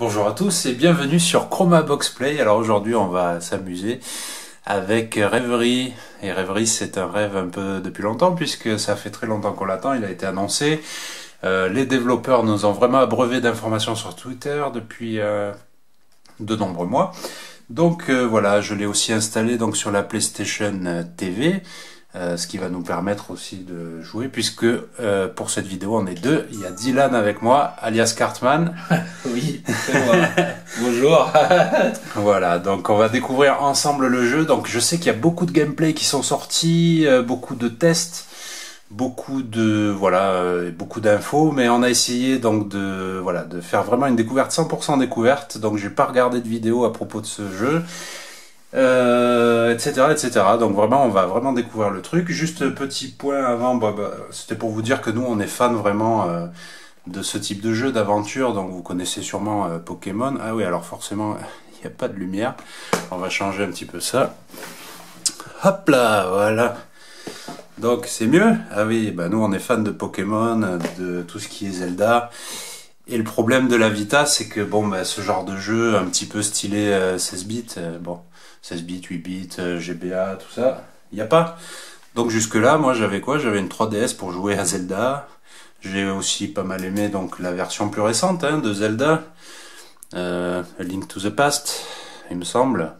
Bonjour à tous et bienvenue sur Chromabox Play. Alors aujourd'hui on va s'amuser avec Rêverie. Et Rêverie c'est un rêve un peu depuis longtemps puisque ça fait très longtemps qu'on l'attend, il a été annoncé. Les développeurs nous ont vraiment abreuvé d'informations sur Twitter depuis de nombreux mois. Donc voilà, je l'ai aussi installé donc sur la PlayStation TV. Ce qui va nous permettre aussi de jouer puisque pour cette vidéo on est deux. Il y a Dylan avec moi, alias Cartman. Oui, c'est moi. Bonjour. Voilà, donc on va découvrir ensemble le jeu. Donc je sais qu'il y a beaucoup de gameplay qui sont sortis, beaucoup de tests, beaucoup de beaucoup d'infos, mais on a essayé donc de de faire vraiment une découverte 100% découverte. Donc j'ai pas regardé de vidéo à propos de ce jeu. Etc. Donc vraiment on va vraiment découvrir le truc. Juste petit point avant, c'était pour vous dire que nous on est fan vraiment de ce type de jeu d'aventure. Donc vous connaissez sûrement Pokémon. Ah oui, alors forcément il n'y a pas de lumière, on va changer un petit peu ça. Hop là, voilà. Donc c'est mieux. Ah oui, bah nous on est fan de Pokémon, de tout ce qui est Zelda. Et le problème de la Vita c'est que ce genre de jeu un petit peu stylé 16 bits, 16 bits, 8 bits, GBA, tout ça, il n'y a pas. Donc jusque-là, moi j'avais quoi? J'avais une 3DS pour jouer à Zelda. J'ai aussi pas mal aimé donc la version plus récente de Zelda. A Link to the Past, il me semble.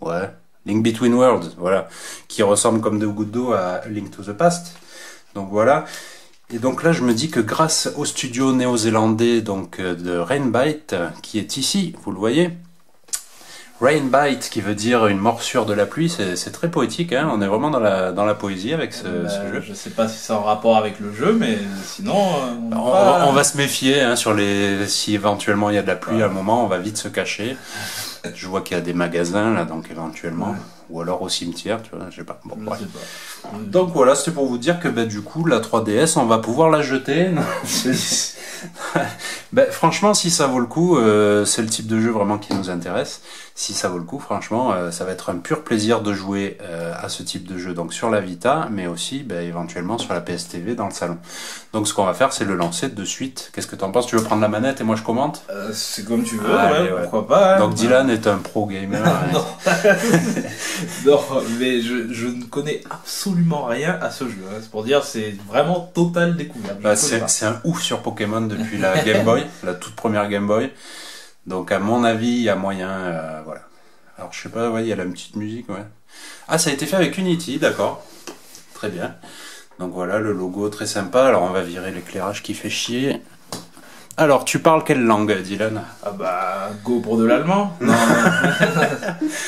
Ouais. Link Between Worlds, voilà. Qui ressemble comme deux gouttes d'eau à A Link to the Past. Donc voilà. Et donc là, je me dis que grâce au studio néo-zélandais donc de Rainbite, qui est ici, vous le voyez, Rainbite, qui veut dire une morsure de la pluie, c'est très poétique, hein. On est vraiment dans la poésie avec ce jeu. Je sais pas si c'est en rapport avec le jeu, mais sinon... on va se méfier sur les... si éventuellement il y a de la pluie à un moment, on va vite se cacher. Je vois qu'il y a des magasins là, donc éventuellement, ou alors au cimetière, tu vois, je sais pas. Bon, je sais pas. Donc voilà, c'était pour vous dire que du coup, la 3DS, on va pouvoir la jeter. Franchement, si ça vaut le coup, c'est le type de jeu vraiment qui nous intéresse. Si ça vaut le coup, franchement, ça va être un pur plaisir de jouer à ce type de jeu, donc sur la Vita, mais aussi éventuellement sur la PSTV dans le salon. Donc ce qu'on va faire, c'est le lancer de suite. Qu'est-ce que t'en penses? Tu veux prendre la manette et moi je commente? C'est comme tu veux, pourquoi pas. Donc Dylan est un pro gamer. Non, mais je ne connais absolument rien à ce jeu. C'est pour dire, c'est vraiment totale découverte. C'est un ouf sur Pokémon depuis la Game Boy, la toute première Game Boy. Donc à mon avis, il y a moyen, voilà. Alors je sais pas, il y a la petite musique, Ah, ça a été fait avec Unity, d'accord. Très bien. Donc voilà, le logo, très sympa. Alors on va virer l'éclairage qui fait chier. Alors, tu parles quelle langue, Dylan? Ah bah, go pour de l'allemand. Non,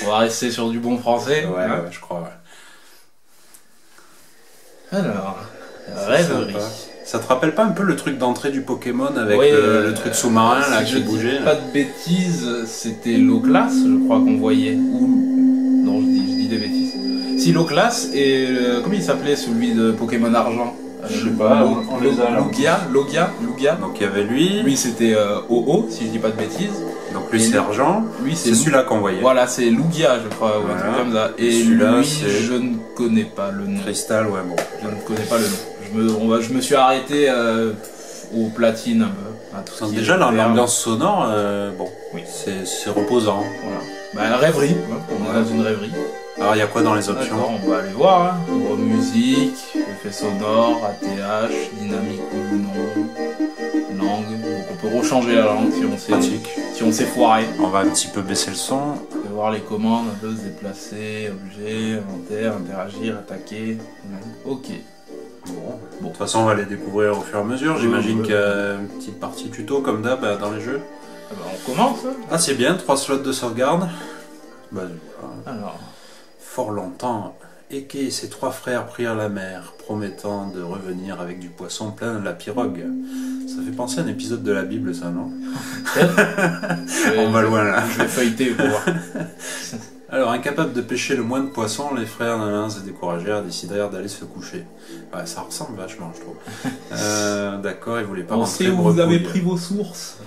on va rester sur du bon français. Ouais, je crois, Alors, Rêverie. Ça te rappelle pas un peu le truc d'entrée du Pokémon avec le truc sous-marin là qui bougeait? Pas de bêtises, c'était l'eau classe, je crois qu'on voyait. Non, je dis des bêtises. Si, l'eau classe et comment il s'appelait celui de Pokémon Argent? Je sais pas, on les a là. Lugia. Donc il y avait lui. Lui c'était OO, si je dis pas de bêtises. Donc lui c'est Argent. Lui c'est celui-là qu'on voyait. Voilà, c'est Lugia, je crois, ou un truc comme ça. Et celui-là, je ne connais pas le nom. Cristal, bon. Je ne connais pas le nom. Je me suis arrêté au platine. Déjà, l'ambiance sonore, c'est reposant. Voilà. Bah, rêverie, on est dans une rêverie. Alors, il y a quoi dans les options? On va aller voir. Musique, effets sonores, ATH, dynamique ou non, langue. Donc, on peut rechanger la langue si on s'est foiré. On va un petit peu baisser le son. On va voir les commandes, on peut se déplacer, objet, inventaire, interagir, attaquer. Ok. Bon, de toute façon on va les découvrir au fur et à mesure, j'imagine qu'il y a une petite partie tuto comme d'hab dans les jeux. On commence. Ah c'est bien, 3 slots de sauvegarde. Alors, fort longtemps, Eke et ses 3 frères prirent la mer, promettant de revenir avec du poisson plein de la pirogue. Ça fait penser à un épisode de la Bible ça, non? On va loin là. Je vais feuilleter pour voir. Alors, incapables de pêcher le moins de poissons, les frères Nalins se découragèrent et décidèrent d'aller se coucher. Ouais, ça ressemble vachement, je trouve. D'accord, ils voulaient pas rentrer. Pensez où vous avez pris vos sources.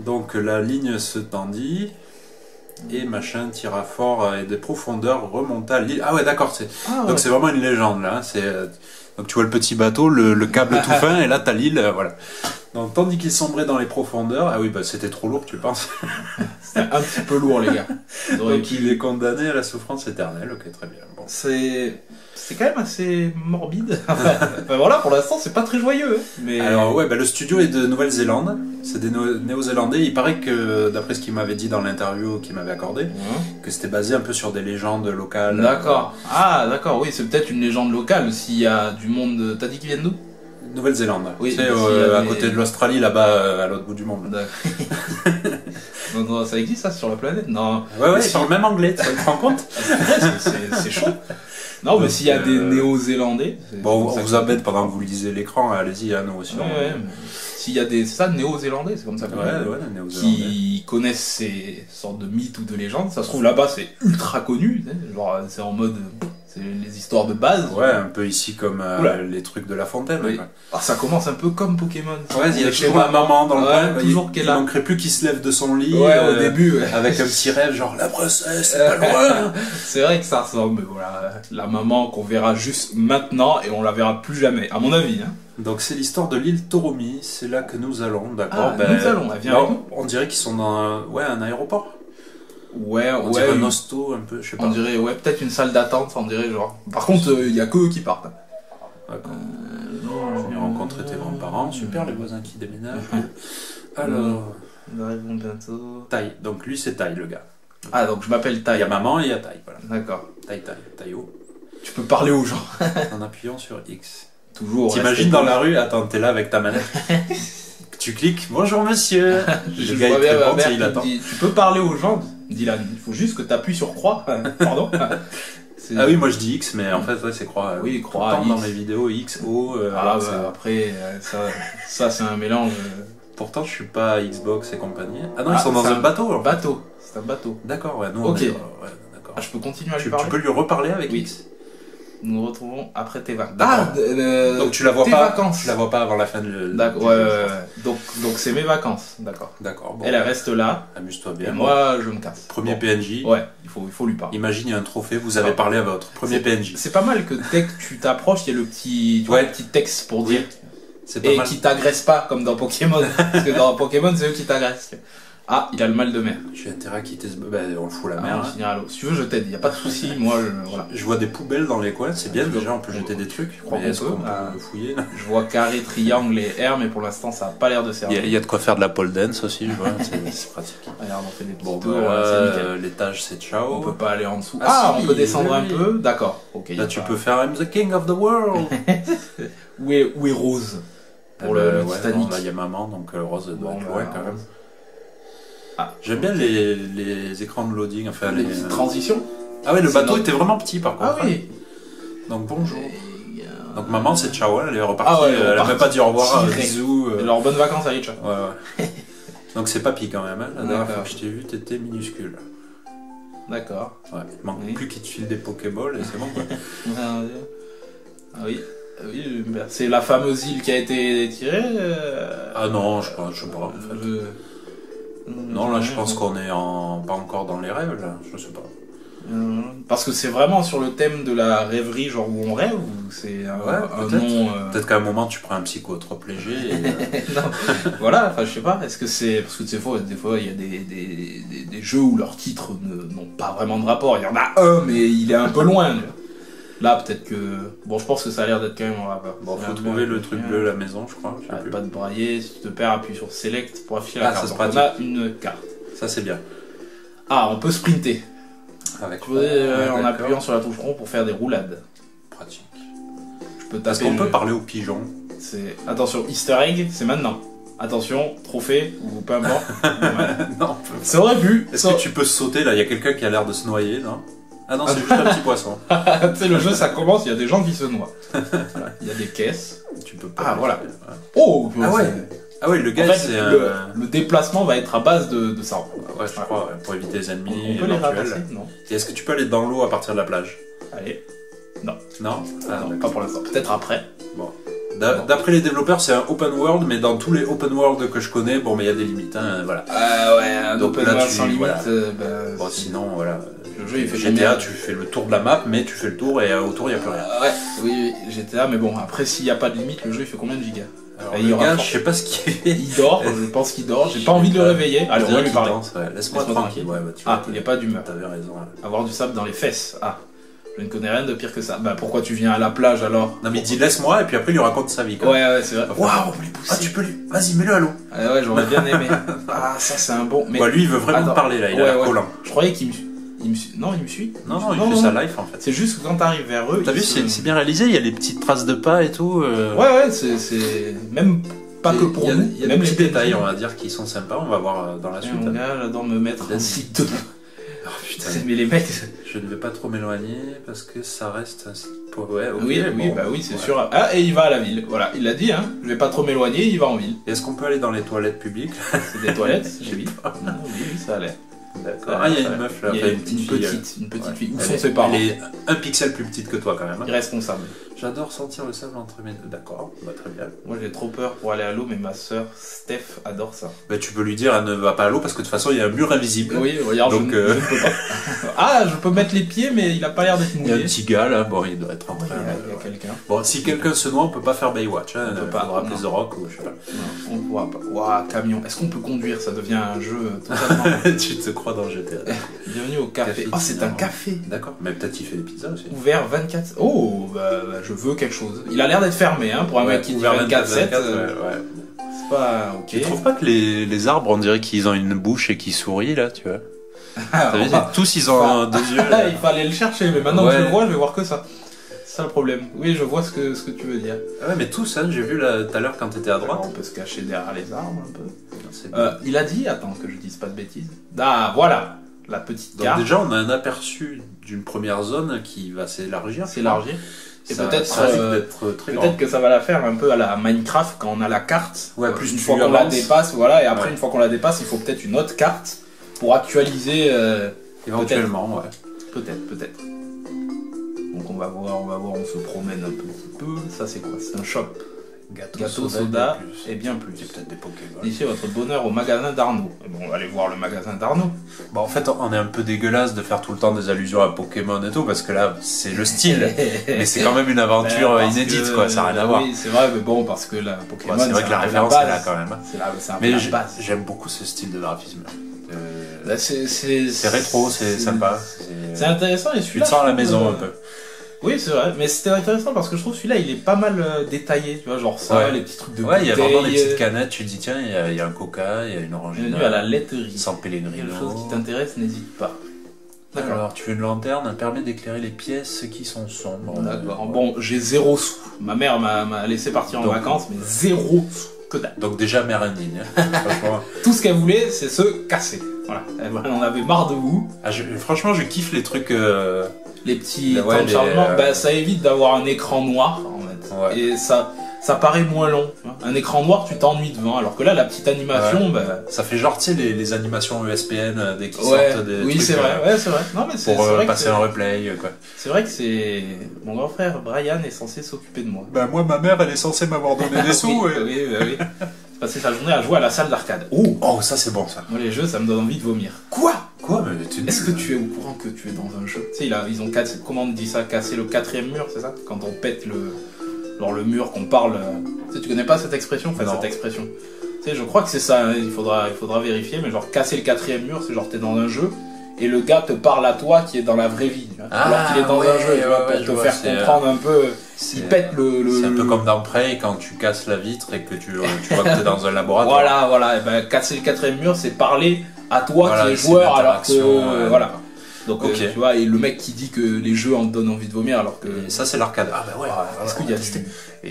Donc, la ligne se tendit et machin tira fort et des profondeurs remonta l'île. Ah ouais, d'accord, donc c'est vraiment une légende là. Donc, tu vois le petit bateau, le câble tout fin et là, t'as l'île, voilà. Donc, tandis qu'ils sombraient dans les profondeurs... Ah oui, bah c'était trop lourd, tu penses? C'était un petit peu lourd, les gars. Donc il est condamné à la souffrance éternelle. Ok, très bien. Bon. C'est quand même assez morbide. Enfin, voilà, pour l'instant, c'est pas très joyeux. Mais... Alors ouais, bah, le studio est de Nouvelle-Zélande. C'est des Néo-Zélandais. Il paraît que, d'après ce qu'il m'avait dit dans l'interview qu'il m'avait accordé, que c'était basé un peu sur des légendes locales. D'accord. Ah, d'accord, oui, c'est peut-être une légende locale s'il y a du monde... T'as dit qu'ils viennent d'où? Nouvelle-Zélande, oui, tu sais, à côté de l'Australie, là-bas, à l'autre bout du monde. Non, non, ça existe, ça, sur la planète? Non. Ouais, ouais, ils parlent même anglais, tu te rends compte? C'est chaud. Non, donc, mais s'il y a des Néo-Zélandais... Bon, on vous embête pendant que vous lisez l'écran, allez-y, à nous aussi. Ouais, ouais. S'il y a des Néo-Zélandais, c'est comme ça. Ouais, ouais, Néo-Zélandais. Qui connaissent ces sortes de mythes ou de légendes, ça se trouve là-bas, c'est ultra connu, genre, c'est en mode... les histoires de base. Ouais, un peu ici comme les trucs de La Fontaine. Oui. Alors, ça commence un peu comme Pokémon. Ouais, il y a toujours ma maman dans le coin. Toujours qu'elle manquerait plus qu'il se lève de son lit. Ouais, au début. Ouais. Avec un petit rêve, genre la princesse, c'est pas loin. C'est vrai que ça ressemble. Mais voilà, la maman qu'on verra juste maintenant et on la verra plus jamais, à mon avis. Hein. Donc c'est l'histoire de l'île Torumi. C'est là que nous allons, d'accord. Ah, ben, nous allons. Elle vient avec nous. On dirait qu'ils sont dans un aéroport. Ouais, on dirait un hosto un peu, je sais pas. On dirait, ouais, peut-être une salle d'attente, on dirait genre. Par contre, il n'y a que eux qui partent. D'accord. Je vais rencontrer tes grands-parents, super, les voisins qui déménagent. Alors. Nous arrivons bientôt. Tai, donc lui c'est Tai le gars. Ah, donc je m'appelle Tai. Il y a maman et il y a Tai, voilà. D'accord. Tai. Tu peux parler aux gens. En appuyant sur X. Toujours. T'imagines dans la rue, attends, t'es là avec ta manette. Tu cliques, bonjour monsieur. Le gars est très gentil, il attend. Tu peux parler aux gens, Dylan, il faut juste que tu appuies sur croix. Pardon. Ah oui, moi je dis X, mais en fait ouais, c'est croix. Oui, croix. Dans mes vidéos, X, O. Ah, bah, après, ça c'est un mélange. Pourtant, je suis pas Xbox et compagnie. Ah non, ils sont dans un bateau. Un bateau, c'est un bateau. D'accord, ouais. Ok. Ah, je peux continuer à lui parler. Tu peux lui reparler avec X. Nous nous retrouvons après tes vacances. Ah, donc tu la vois pas. Vacances. Tu la vois pas avant la fin de. D'accord. Ouais, donc c'est mes vacances, d'accord. D'accord. Bon, elle reste là. Amuse-toi bien. Et moi je me casse. Premier PNJ. Ouais. Il faut lui parler. Imagine il y a un trophée. Vous avez parlé à votre premier PNJ. C'est pas mal que dès que tu t'approches il y a le petit texte pour dire. C'est pas mal. Et qui t'agresse pas comme dans Pokémon. Parce que dans Pokémon c'est eux qui t'agressent. Ah, il a le mal de mer. J'ai intérêt à quitter ce... Bah, on le fout la mer. Hein. Si tu veux, je t'aide. Il n'y a pas de souci. Moi, voilà. Je vois des poubelles dans les coins. C'est bien. Déjà, on peut jeter des trucs. Est-ce qu'on peut fouiller? Je vois carré, triangle et R, mais pour l'instant, ça n'a pas l'air de servir. Il y a de quoi faire de la pole dance aussi, je vois. C'est pratique. Regarde, on fait des petits tours. L'étage, c'est ciao. On peut pas aller en dessous. Ah, on peut descendre un peu. D'accord. Là, tu peux faire I'm the king of the world. Où est Rose? Pour le Titanic. Là, il y a maman, donc Rose doit être loin quand même. Ah, j'aime bien les écrans de loading, enfin les transitions. Ah ouais, le bateau était vraiment petit par contre. Ah oui. Donc bonjour. Donc maman c'est ciao, elle est repartie. Ah ouais, elle n'a même pas dit au revoir, bisous. Alors bonnes vacances à Richa. Ouais. Donc c'est papy quand même. Hein. La dernière fois que je t'ai vu, t'étais minuscule. D'accord. Ouais. Il manque plus qu'il te file des Pokéballs et c'est bon quoi. Ah oui. Oui, c'est la fameuse île qui a été tirée. Ah non, je sais pas. En fait. Non, là je pense qu'on est pas encore dans les rêves, là, je sais pas. Parce que c'est vraiment sur le thème de la rêverie, genre où on rêve, ou c'est un nom. Peut-être qu'à un moment tu prends un psychotrope léger. Voilà, enfin je sais pas, est-ce que c'est. Parce que des fois il y a des jeux où leurs titres n'ont pas vraiment de rapport. Il y en a un, mais il est un peu loin. Là, peut-être que. Bon, je pense que ça a l'air d'être quand même. Bon, faut trouver le truc bleu à la maison, je crois. Arrête pas de brailler. Si tu te perds, appuie sur Select pour afficher la carte. On a une carte. Ça, c'est bien. Ah, on peut sprinter. En appuyant sur la touche rond pour faire des roulades. Pratique. Parce qu'on peut parler aux pigeons. Attention, Easter Egg, c'est maintenant. Attention, trophée ou peu importe. Non, ça aurait pu. Est-ce que tu peux sauter là? Il y a quelqu'un qui a l'air de se noyer, non? Ah non, c'est juste un petit poisson. Tu sais, le jeu, ça commence, il y a des gens qui se noient. Voilà. Il y a des caisses. Tu peux pas. Ah, voilà. Oh, ouais. Ah ouais, le gars, c'est le déplacement va être à base de ça. Ouais, je crois, pour éviter les ennemis. On peut les ramasser, non? Et est-ce que tu peux aller dans l'eau à partir de la plage? Allez. Non. Non, non, pas pour l'instant. Peut-être après. Bon. D'après les développeurs, c'est un open world, mais dans tous les open world que je connais, bon, mais il y a des limites, hein, voilà. Un open world sans limite, bon, sinon, voilà. Le jeu, il fait GTA, tu fais le tour de la map, mais tu fais le tour et autour, il n'y a plus rien. Ouais, oui, GTA, mais bon, après, s'il n'y a pas de limite, le jeu, il fait combien de gigas? Il regarde, je sais pas ce qu'il fait. Il dort, je pense qu'il dort, j'ai pas envie de le réveiller. Alors, on va lui parler. Laisse-moi tranquille. Ah, il n'y a pas d'humeur. T'avais raison. Avoir du sable dans les fesses. Ah, je ne connais rien de pire que ça. Bah, pourquoi tu viens à la plage alors? Non, mais dis laisse-moi, et puis après, il lui raconte sa vie. Ouais, c'est vrai. Waouh, on peut les pousser. Ah, tu peux les. Vas-y, mets-le à l'eau. Ah, ouais, j'aurais bien aimé. Ah, ça, c'est un bon. Bah, lui, il veut vraiment parler là, il a collant. Je croyais qu'il me. Non, il me suit. Non, il fait sa life en fait. C'est juste que quand t'arrives vers eux. T'as vu, c'est bien réalisé, il y a les petites traces de pas et tout. Ouais, c'est. Même pas que pour nous. Il y a même des petits détails, on va dire, qui sont sympas, on va voir dans la suite. Mon gars, j'adore me mettre en site 2. Oh putain. Mais les mecs. Je ne vais pas trop m'éloigner parce que ça reste un site. Ouais, okay, oui, bon, bah oui, c'est sûr. Ah, et il va à la ville. Voilà, il l'a dit, hein. Je vais pas trop m'éloigner, il va en ville. Est-ce qu'on peut aller dans les toilettes publiques? C'est des toilettes, j'ai vu. Oui, ça allait. D'accord. Ah, il y a une meuf là, une petite fille. Où sont ses parents? Elle est un pixel plus petite que toi quand même. Irresponsable. J'adore sentir le sable entre mes deux. D'accord, bah, très bien. Moi j'ai trop peur pour aller à l'eau, mais ma soeur Steph adore ça. Bah, tu peux lui dire, elle ne va pas à l'eau parce que de toute façon il y a un mur invisible. Oui, regarde, donc, je ne peux pas. Ah, je peux mettre les pieds, mais il a pas l'air d'être mouillé. Il y a un petit gars là, bon, il doit être en train. Il y a quelqu'un. Bon, si quelqu'un se noie, on peut pas faire Baywatch. Hein, on peut pas. On aura plus de rock ou je sais pas. Non, on pourra pas. Ouah, camion. Est-ce qu'on peut conduire? Ça devient un jeu totalement. Tu te crois dans GTA. Bienvenue au café. Oh, c'est un café. D'accord. Mais peut-être il fait des pizzas aussi. Ouvert 24. Oh, bah. Je veux quelque chose. Il a l'air d'être fermé, hein, pour un mec qui dit 24/7. Ouais. C'est pas ok. Tu trouves pas que les arbres, on dirait qu'ils ont une bouche et qu'ils sourient là, tu vois? T'as vu, tous ils ont deux yeux. Là. Il fallait le chercher, mais maintenant que je le vois, je vais voir que ça. C'est ça le problème. Oui, je vois ce que tu veux dire. Ah ouais, mais tous, hein, j'ai vu tout à l'heure quand t'étais à droite. Alors on peut se cacher derrière les arbres un peu. Il a dit, attends que je dise pas de bêtises. Ah, voilà. La petite carte. Donc déjà, on a un aperçu d'une première zone qui va s'élargir. S'élargir. Et peut-être que ça va la faire un peu à la Minecraft quand on a la carte. Ouais, plus une fois qu'on la dépasse, voilà. Et après, une fois qu'on la dépasse, il faut peut-être une autre carte pour actualiser. Éventuellement, peut-être. Donc on va voir, on se promène un petit peu. Ça, c'est quoi? C'est un shop. Gâteau, soda et bien plus. C'est peut-être des Pokémon. Ici, votre bonheur au magasin d'Arnaud. Bon, on va aller voir le magasin d'Arnaud. Bon, en fait, on est un peu dégueulasse de faire tout le temps des allusions à Pokémon et tout, parce que là, c'est le style. Mais c'est quand même une aventure inédite, quoi. Ça n'a rien à voir. Oui, c'est vrai, mais bon, parce que la Pokémon. Ouais, c'est vrai que la référence est là quand même. Mais j'aime beaucoup ce style de graphisme. C'est rétro, c'est sympa. C'est intéressant et celui-là. Tu te sens à la maison un peu. Oui, c'est vrai, mais c'était intéressant parce que je trouve celui-là il est pas mal détaillé, tu vois, genre ça, les petits trucs de bouteille. Ouais, il y a vraiment des petites canettes, tu te dis tiens, il y a un coca, il y a une orangeine. Bienvenue à la laiterie. Sans pèlerinerie. Quelque chose qui t'intéresse, n'hésite pas. D'accord. Alors, tu veux une lanterne, elle permet d'éclairer les pièces qui sont sombres. D'accord. Bon, j'ai 0 sous. Ma mère m'a laissé partir en vacances, mais 0 sous. Que dalle. Donc, déjà, mère indigne. Tout ce qu'elle voulait, c'est se casser. Voilà, elle en avait marre de vous. Ah, franchement, je kiffe les trucs. Les petits temps de chargement, bah, ça évite d'avoir un écran noir en fait. Ouais. Et ça paraît moins long. Un écran noir, tu t'ennuies devant, alors que là, la petite animation, bah... ça fait genre, tu sais, les animations ESPN dès qu'ils sortent des trucs, c'est vrai, c'est vrai. Non, mais pour vrai passer un replay, quoi. C'est vrai que c'est... Mon grand frère Brian est censé s'occuper de moi. Bah moi, ma mère, elle est censée m'avoir donné des sous. Oui. Passer sa journée à jouer à la salle d'arcade. Oh, ça c'est bon ça. Moi les jeux, ça me donne envie de vomir. Quoi? Est-ce que tu es au courant que tu es dans un jeu? Tu sais, ils ont cassé, comment on dit ça, casser le 4e mur, c'est ça? Quand on pète le mur, qu'on parle. Tu sais, tu connais pas cette expression? Enfin, cette expression. Tu sais, je crois que c'est ça, hein. Il faudra vérifier, mais genre casser le 4e mur, c'est genre t'es dans un jeu et le gars te parle à toi qui est dans la vraie vie. Tu vois, alors qu'il est dans un jeu, pour te faire comprendre un peu. Il pète c'est un peu comme dans Prey quand tu casses la vitre et que tu vois que t'es dans un laboratoire. Voilà. Et ben, casser le 4e mur, c'est parler à toi qui est joueur, alors que voilà. Donc tu vois, et le mec qui dit que les jeux en donnent envie de vomir, alors que et ça c'est l'arcade. Ah bah ouais. Parce qu'il y a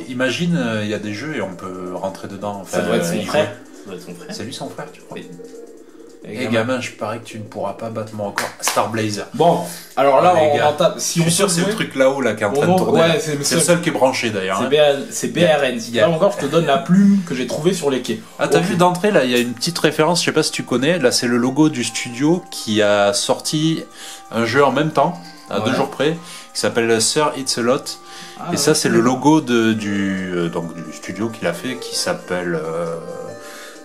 imagine, il y a des jeux et on peut rentrer dedans. Enfin, ça doit être son frère. C'est lui son frère, tu crois? Et gamin, je parie que tu ne pourras pas battre mon record. Star Blazer. Bon, alors là, on tape. Si je suis sûr, c'est le truc là-haut là qui est en train de tourner. Ouais, c'est le seul qui est branché d'ailleurs. C'est BRM. Là encore, je te donne la plume que j'ai trouvée sur les quais. Ah, t'as vu d'entrée là, il y a une petite référence, je sais pas si tu connais. Là, c'est le logo du studio qui a sorti un jeu en même temps, à 2 jours près, qui s'appelle Sir It's a Lot. Et ça, c'est le logo du studio qu'il a fait, qui s'appelle.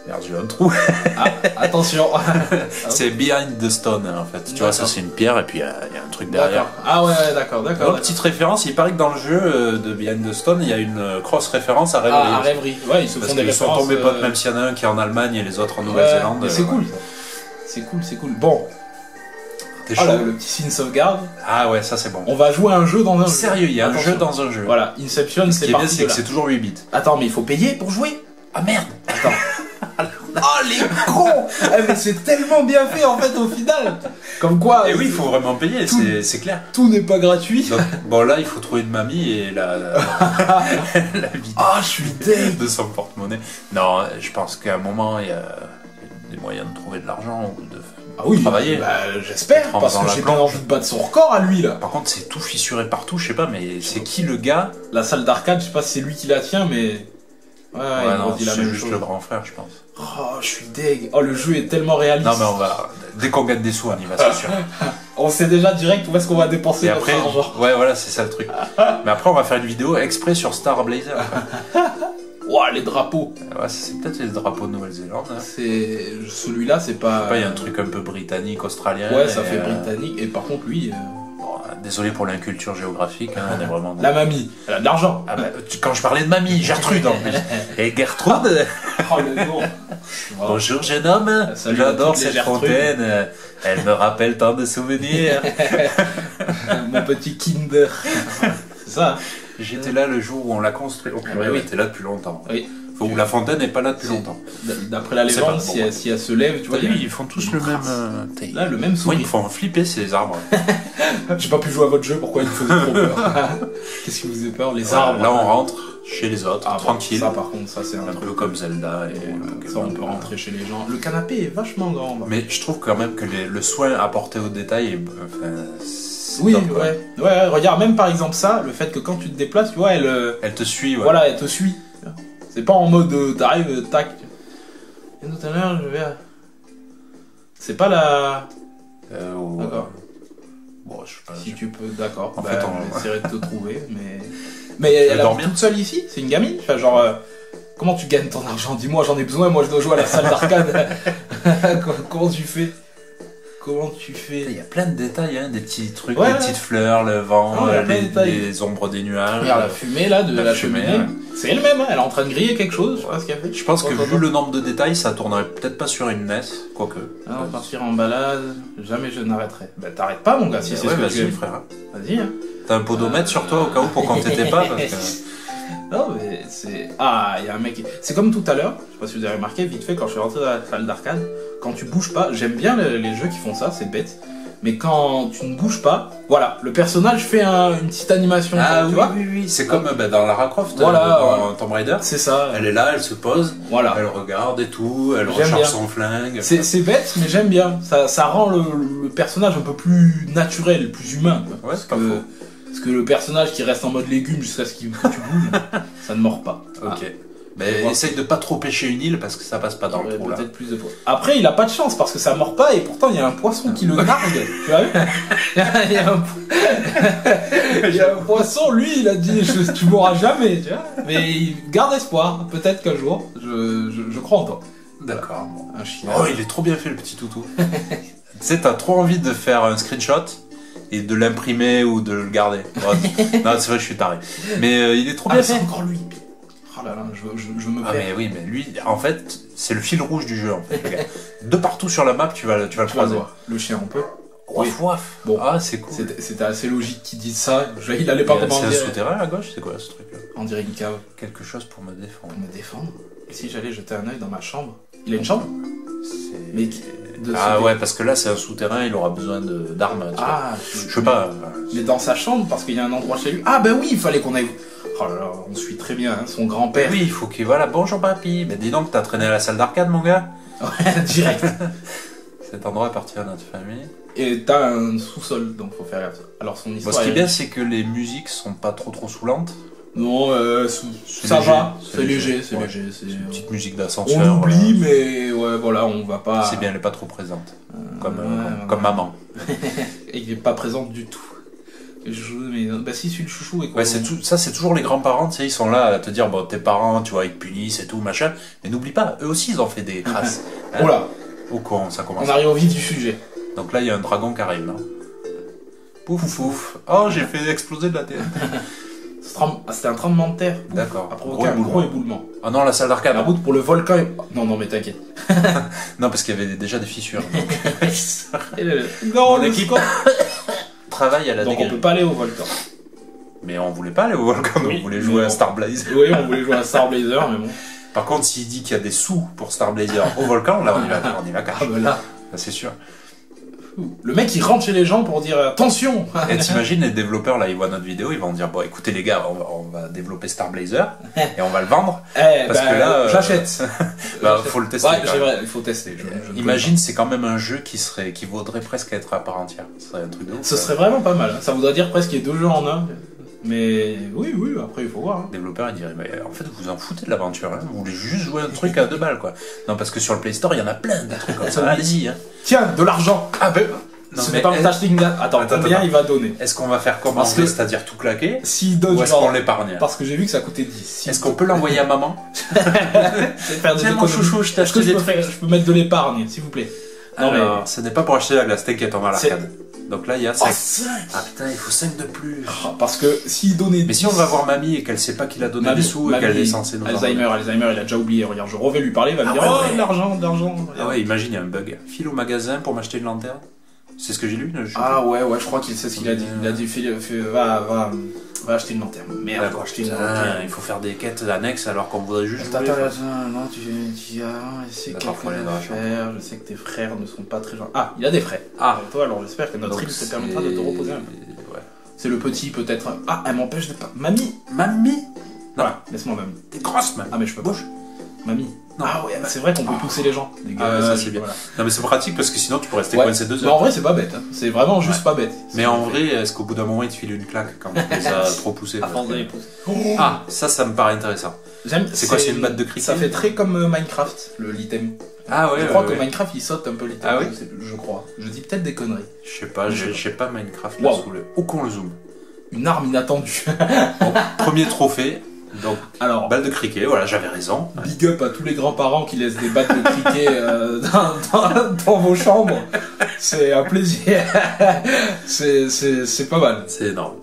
Merde, j'ai un trou. Ah, attention. C'est Behind the Stone en fait. Tu vois, ça c'est une pierre et puis il y a un truc derrière. Ah ouais, d'accord. Petite référence, il paraît que dans le jeu de Behind the Stone, il y a une cross référence à Rêverie. Ah, à Rêverie. Ouais, ils se font des références. Ils sont tombés potes, même s'il y en a un qui est en Allemagne et les autres en Nouvelle-Zélande. C'est cool. C'est cool. Bon. Ah là, le petit signe sauvegarde. Ah ouais, ça c'est bon. On va jouer à un jeu dans un jeu. Sérieux, il y a un jeu dans un jeu. Voilà, Inception, c'est parti. Ce qui est bien, c'est toujours 8 bits. Attends, mais il faut payer pour jouer. Ah merde. Attends. Oh les cons. Eh, mais c'est tellement bien fait en fait au final. Comme quoi. Et oui, il faut vraiment payer, c'est clair. Tout n'est pas gratuit. Donc, bon là, il faut trouver une mamie et la vie. Ah, je suis dead de son porte-monnaie. Non, je pense qu'à un moment il y a des moyens de trouver de l'argent ou de. Ah oui, travailler. Bah, j'espère, parce que j'ai pas envie de battre son record à lui là. Par contre, c'est tout fissuré partout, je sais pas, mais c'est qui le gars? La salle d'arcade, je sais pas si c'est lui qui la tient, mais. Ouais, non, c'est juste le grand frère, je pense. Oh, je suis deg. Oh, le jeu est tellement réaliste. Non, mais on va. Dès qu'on gagne des sous, on y va, c'est sûr. On sait déjà direct où est-ce qu'on va dépenser notre argent. Ouais, voilà, c'est ça le truc. Mais après, on va faire une vidéo exprès sur Star Blazer. Ouah, les drapeaux! Ouais, c'est peut-être les drapeaux de Nouvelle-Zélande. Hein. Celui-là, c'est pas. Je sais pas, il y a un truc un peu britannique, australien. Ouais, ça fait britannique. Et par contre, lui. Bon, désolé pour l'inculture géographique. Hein, on est vraiment. La mamie, elle a de l'argent. Ah, bah, quand je parlais de mamie, Gertrude en plus. Et Gertrude. Oh le nom. Bonjour jeune homme. J'adore cette fontaine. Elle me rappelle tant de souvenirs. Mon petit Kinder. C'est ça. J'étais là le jour où on l'a construit. Oh, oui, t'es là depuis longtemps. Oui. Ou la fontaine n'est pas là depuis longtemps. D'après la légende, si elle se lève, tu vois. Vu, ils font tous le même. Là, le même sourire. Ils font flipper ces arbres. J'ai pas pu jouer à votre jeu, pourquoi ils me faisaient trop peur? Qu'est-ce qui vous faisait peur? Les arbres. Là, on rentre chez les autres, tranquille. Ça, par contre, ça, c'est un peu comme Zelda. Et ça, on peut rentrer chez les gens. Le canapé est vachement grand. Mais je trouve quand même que le soin apporté au détail est. Oui, ouais, regarde, même par exemple ça, le fait que quand tu te déplaces, tu vois, elle te suit, ouais. Voilà, elle te suit. C'est pas en mode t'arrives, tac. Et tout à l'heure, je vais. C'est pas la. D'accord. Bon, je sais pas. Si tu peux, d'accord. En fait, on essaierait de te trouver, mais. Mais elle dort bien toute seule ici. C'est une gamine. Enfin, genre. Comment tu gagnes ton argent? Dis-moi, j'en ai besoin. Moi, je dois jouer à la salle d'arcade. Comment tu fais? Il y a plein de détails, hein, des petits trucs, des petites fleurs, le vent, les ombres des nuages. Regarde la fumée là de la cheminée. C'est elle-même, hein, elle est en train de griller quelque chose, je sais pas ce qu'elle fait. Je pense que vu le nombre de détails, ça tournerait peut-être pas sur une NES, quoique. Ah, partir en balade, jamais je n'arrêterai. Bah t'arrêtes pas mon gars, si c'est ce que tu aimes, frère. Vas-y. Hein. T'as un podomètre sur toi au cas où pour quand t'étais pas. Non mais c'est... Ah, il y a un mec... C'est comme tout à l'heure, je sais pas si vous avez remarqué, vite fait, quand je suis rentré dans la salle d'arcade, quand tu bouges pas, j'aime bien les jeux qui font ça, c'est bête, mais quand tu ne bouges pas, voilà, le personnage fait une petite animation, tu vois, c'est comme dans Lara Croft, voilà, dans Tomb Raider, c'est ça. Elle est là, elle se pose, voilà. Elle regarde et tout, elle recharge son flingue. C'est bête, mais j'aime bien, ça rend le personnage un peu plus naturel, plus humain. Ouais, c'est pas faux. Parce que le personnage qui reste en mode légume jusqu'à ce qu'il bouge, ça ne mord pas. Ok. Mais essaye de pas trop pêcher une île parce que ça passe pas dans le trou. Peut-être plus de poissons. Après, il a pas de chance parce que ça mord pas et pourtant il y a un poisson qui le nargue. Tu as vu? Il y a un poisson, lui, il a dit tu mourras jamais. Tu vois, mais il garde espoir. Peut-être qu'un jour, je crois en toi. D'accord. Bon. Un chien. Oh, il est trop bien fait le petit toutou. Tu sais, t'as trop envie de faire un screenshot. Et de l'imprimer ou de le garder. Non, c'est vrai, je suis taré. Mais il est trop bien. C'est encore lui. Oh là là, je me perds. Ah mais oui, mais lui, en fait, c'est le fil rouge du jeu. En fait. De partout sur la map, tu vas le croiser. Le chien, on peut. Ouf, ouf. Bon, c'est cool. C'était assez logique qu'il dise ça. Il allait pas comment dire. C'est un souterrain à gauche, c'est quoi ce truc-là? On dirait une cave. Quelque chose pour me défendre. Pour me défendre. Et si j'allais jeter un œil dans ma chambre? Il a une chambre? Mais ah ouais, parce que là c'est un souterrain, il aura besoin d'armes. Ah, je sais pas. Mais dans sa chambre, parce qu'il y a un endroit chez lui. Ah ben oui, il fallait qu'on aille. Oh là là, on suit très bien, hein, son grand-père. Oui, il faut qu'il. Voilà, bonjour papy. Mais dis donc, t'as traîné à la salle d'arcade, mon gars. Ouais, direct. Cet endroit appartient à notre famille. Et t'as un sous-sol, donc faut faire gaffe. Alors son histoire. Ce qui est bien, c'est que les musiques sont pas trop saoulantes. Non, ça va, c'est léger, c'est léger. C'est une petite musique d'ascenseur. On oublie, mais ouais, voilà, on va pas. C'est bien, elle est pas trop présente, comme maman. Elle est pas présente du tout. Je... Mais... Bah si, celui de chouchou et quoi. Ouais, tout... Ça, c'est toujours les grands-parents, tu sais, ils sont là à te dire, bon, tes parents, tu vois, ils te punissent et tout, machin. Mais n'oublie pas, eux aussi, ils ont fait des crasses. Hein. Oula. Au con, ça commence. On arrive au vif du sujet. Donc là, il y a un dragon qui arrive, là. Pouf, pouf, pouf. Oh, j'ai fait exploser de la tête. C'était un tremblement de terre. D'accord. A provoqué un gros éboulement. Ah non, la salle d'arcade. La route pour le volcan. Non, non, mais t'inquiète. Non, parce qu'il y avait déjà des fissures. Non, l'équipe travaille à la dégage. Donc on peut pas aller au volcan. Mais on voulait pas aller au volcan, on voulait jouer à Star Blazer. Oui, on voulait jouer à Star Blazer, mais bon. Par contre, s'il dit qu'il y a des sous pour Star Blazer au volcan, là on y va carrément. Ah ben là, c'est sûr. Le mec il rentre chez les gens pour dire attention. Et t'imagines les développeurs là, ils voient notre vidéo, ils vont dire bon écoutez les gars, on va développer Star Blazer et on va le vendre. Parce que là, j'achète. Bah, faut le tester. Ouais, c'est vrai, il faut tester. Imagine, c'est quand même un jeu qui vaudrait presque être à part entière. Ce serait un truc de ouf. Ce serait vraiment pas mal. Ça voudrait dire presque qu'il y ait deux jeux en un. Mais oui, après il faut voir. Hein. Le développeur il dirait mais en fait vous en foutez de l'aventure, hein. Vous voulez juste jouer un truc à deux balles quoi. Non parce que sur le Play Store il y en a plein de trucs comme ça. Allez-y hein. Tiens, de l'argent. Ah ben non, mais pas attends, combien il va donner? Est-ce qu'on va faire commencer, c'est-à-dire tout claquer? S'il donne, ou est-ce qu'on l'épargne? Parce que j'ai vu que ça coûtait 10. Est-ce qu'on peut l'envoyer à maman? Tiens mon chouchou, je t'achète. Je peux mettre de l'épargne, s'il vous plaît. Non mais ce n'est pas pour acheter la glace, t'inquiète, on va à l'arcade. Donc là, il y a 5. Oh, 5. Ah putain, il faut 5 de plus. Oh, parce que s'il donnait 10... Mais si on va voir mamie et qu'elle sait pas qu'il a donné des sous et qu'elle est censée nous... Alzheimer, il a déjà oublié. Regarde, je revais lui parler, il va me dire oh, de l'argent, de l'argent. Ah ouais, imagine, il y a un bug. File au magasin pour m'acheter une lanterne. C'est ce que j'ai lu. Ah ouais, je crois qu'il sait ce qu'il a dit. Il a dit va acheter une lanterne. Merde, va acheter une lanterne. Il faut faire des quêtes annexes alors qu'on voudrait juste... Attends, non, tu dis... C'est quelqu'un de frère, je sais que tes frères ne sont pas très gentils. Ah, il a des frères. Ah, toi, alors j'espère que notre île te permettra de te reposer un peu. Ouais. C'est le petit, peut-être... Ah, elle m'empêche de pas... Mamie. Non, laisse-moi mamie. T'es grosse, mamie. Ah, mais je peux pas. Mamie. Non. Ah ouais, bah c'est vrai qu'on peut pousser les gens. C'est bien. Voilà. Non mais c'est pratique parce que sinon tu pourrais rester coincé 2 heures. Mais en vrai c'est pas bête, hein. C'est vraiment juste pas bête. Mais en vrai, est-ce qu'au bout d'un moment ils te filent une claque quand tu les as trop poussés? Ah, ça me paraît intéressant. C'est quoi, c'est une batte de cricket? Ça fait très comme Minecraft, l'item. Ah ouais, je crois que Minecraft il saute un peu l'item. Ah oui, je crois. Je dis peut-être des conneries. Je sais pas Minecraft là sous le... Au con le zoom. Une arme inattendue. Premier trophée. Donc, alors, balle de cricket, voilà, j'avais raison. Big up à tous les grands-parents qui laissent des battes de cricket dans vos chambres. C'est un plaisir. C'est pas mal. C'est énorme.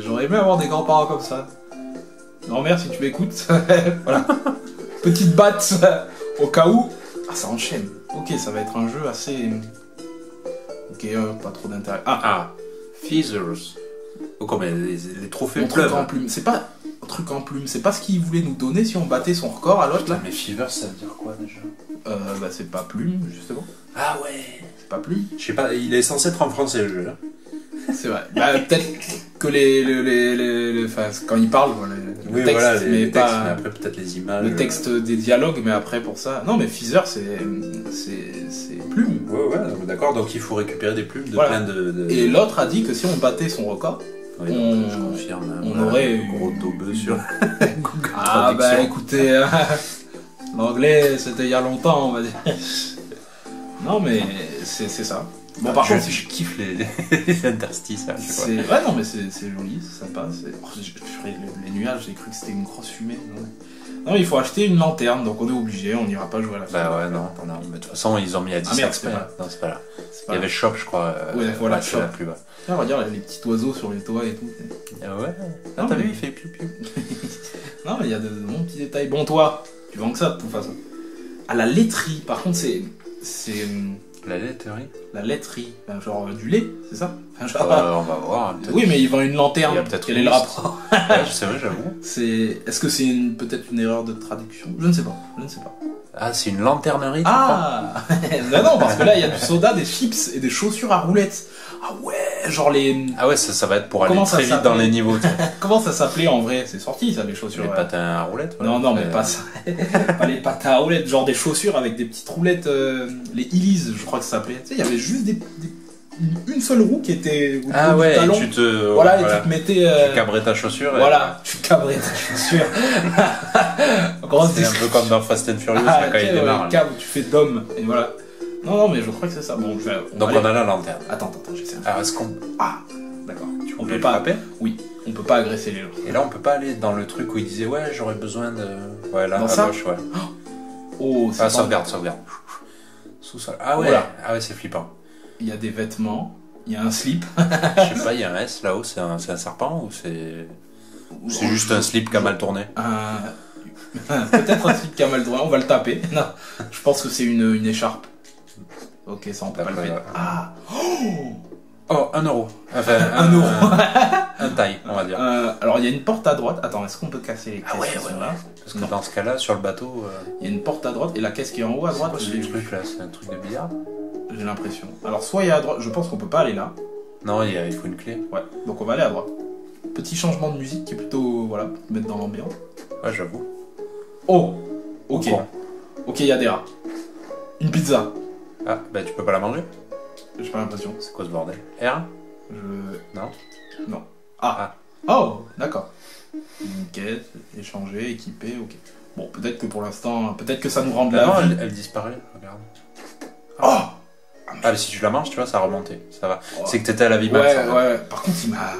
J'aurais aimé avoir des grands-parents comme ça. Grand-mère, si tu m'écoutes. Voilà. Petite batte au cas où. Ah, ça enchaîne. Ok, ça va être un jeu assez... Ok, pas trop d'intérêt. Ah, Feathers. Oh, quand même, les trophées pleuvent. C'est pas... truc en plume, c'est pas ce qu'il voulait nous donner si on battait son record à l'autre là. Mais Feathers ça veut dire quoi déjà? Bah c'est pas plume justement. Ah ouais, c'est pas plume. Je sais pas, il est censé être en français le jeu là. C'est vrai. Bah peut-être que enfin, quand il parle, voilà, oui, texte, voilà, mais textes, pas... mais après peut-être les images. Le texte des dialogues, mais après pour ça. Non mais Feathers c'est plume. Ouais, d'accord, donc il faut récupérer des plumes de plein de... Et l'autre a dit que si on battait son record... Oui, donc, je confirme, on aurait eu gros daubeux sur Google. Ah bah écoutez, l'anglais c'était il y a longtemps on va dire. Non mais c'est ça. Bon par contre je kiffe les interstices. C'est vrai, non mais c'est joli, c'est sympa. Les nuages, j'ai cru que c'était une grosse fumée. Non mais il faut acheter une lanterne, donc on est obligé, on n'ira pas jouer à la fin. Bah ouais, non, mais de toute façon ils ont mis à 10. Ah merde, c'est pas là. Non c'est pas là. Il y avait Shop je crois, voilà, Shop plus bas. Ah, regarde les petits oiseaux sur les toits et tout. Ah ouais. Ah, t'as vu, il fait piou piou. Non, mais il y a de bons petits détails. Bon, toi, tu vends que ça de toute façon. Ah, la laiterie, par contre, c'est la laiterie. La laiterie, ben, genre du lait, c'est ça? Enfin, on va voir. Oui, mais ils vendent une lanterne. Quel est le rapport? C'est vrai, j'avoue. Est-ce que c'est peut-être une erreur de traduction? Je ne sais pas. Ah, c'est une lanternerie. Ah, non, parce que là, il y a du soda, des chips et des chaussures à roulettes. Ah ouais, genre les... Ah ouais, ça va être pour aller très vite dans les niveaux. Comment ça s'appelait en vrai? C'est sorti ça, les chaussures. Les patins à roulettes? Non, mais pas ça. Pas les patins à roulettes, genre des chaussures avec des petites roulettes, les Illies, je crois que ça s'appelait. Tu sais, il y avait juste une seule roue qui était au bout du talon. Et tu te mettais... Tu cabrais ta chaussure. Voilà, tu cabrais ta chaussure. C'est un peu comme dans Fast and Furious, quand il démarre. Tu fais d'homme, et voilà. Non, mais je crois que c'est ça. Bon, donc on a la lanterne. Attends, j'essaie. Alors est-ce qu'on... Ah, D'accord. On peut pas frapper. Oui, on peut pas agresser les gens. Et là on peut pas aller dans le truc où il disait ouais j'aurais besoin de... Ouais là, dans à ça gauche, ouais. Oh, c'est... Ah, sauvegarde. Sous-sol. Ah ouais, voilà. Ah ouais, c'est flippant. Il y a des vêtements, il y a un slip. Je sais pas, il y a un S là-haut, c'est un serpent ou c'est... C'est juste un slip qui a mal tourné. Peut-être un slip qui a mal tourné, on va le taper. Non, je pense que c'est une écharpe. Ok, ça on peut pas le faire. Ah. Oh, 1€. Enfin, €1. Un taille, on va dire. Alors, il y a une porte à droite. Attends, est-ce qu'on peut casser les caisses? Ah ouais. Parce que dans ce cas-là, sur le bateau... Il y a une porte à droite et la caisse qui est en haut à droite. C'est quoi ce truc là? C'est un truc de billard? J'ai l'impression. Alors, soit il y a à droite... Je pense qu'on peut pas aller là. Non, il faut une clé. Ouais, donc on va aller à droite. Petit changement de musique qui est plutôt... Voilà, pour te mettre dans l'ambiance. Ouais, j'avoue. Oh. Ok. Bon. Ok, il y a des rats. Une pizza. Ah, bah tu peux pas la manger? J'ai pas l'impression. C'est quoi ce bordel? R? Non. Non. Ah. Oh, d'accord. Une quête, échanger, équiper, ok. Bon, peut-être que pour l'instant, peut-être que ça nous rend là. Non, elle disparaît, regarde. Oh. Ah, mais si tu la manges, tu vois, ça a remonté. Ça va. Oh. C'est que t'étais à la vie basse. Ouais, ouais. Par contre, il m'a...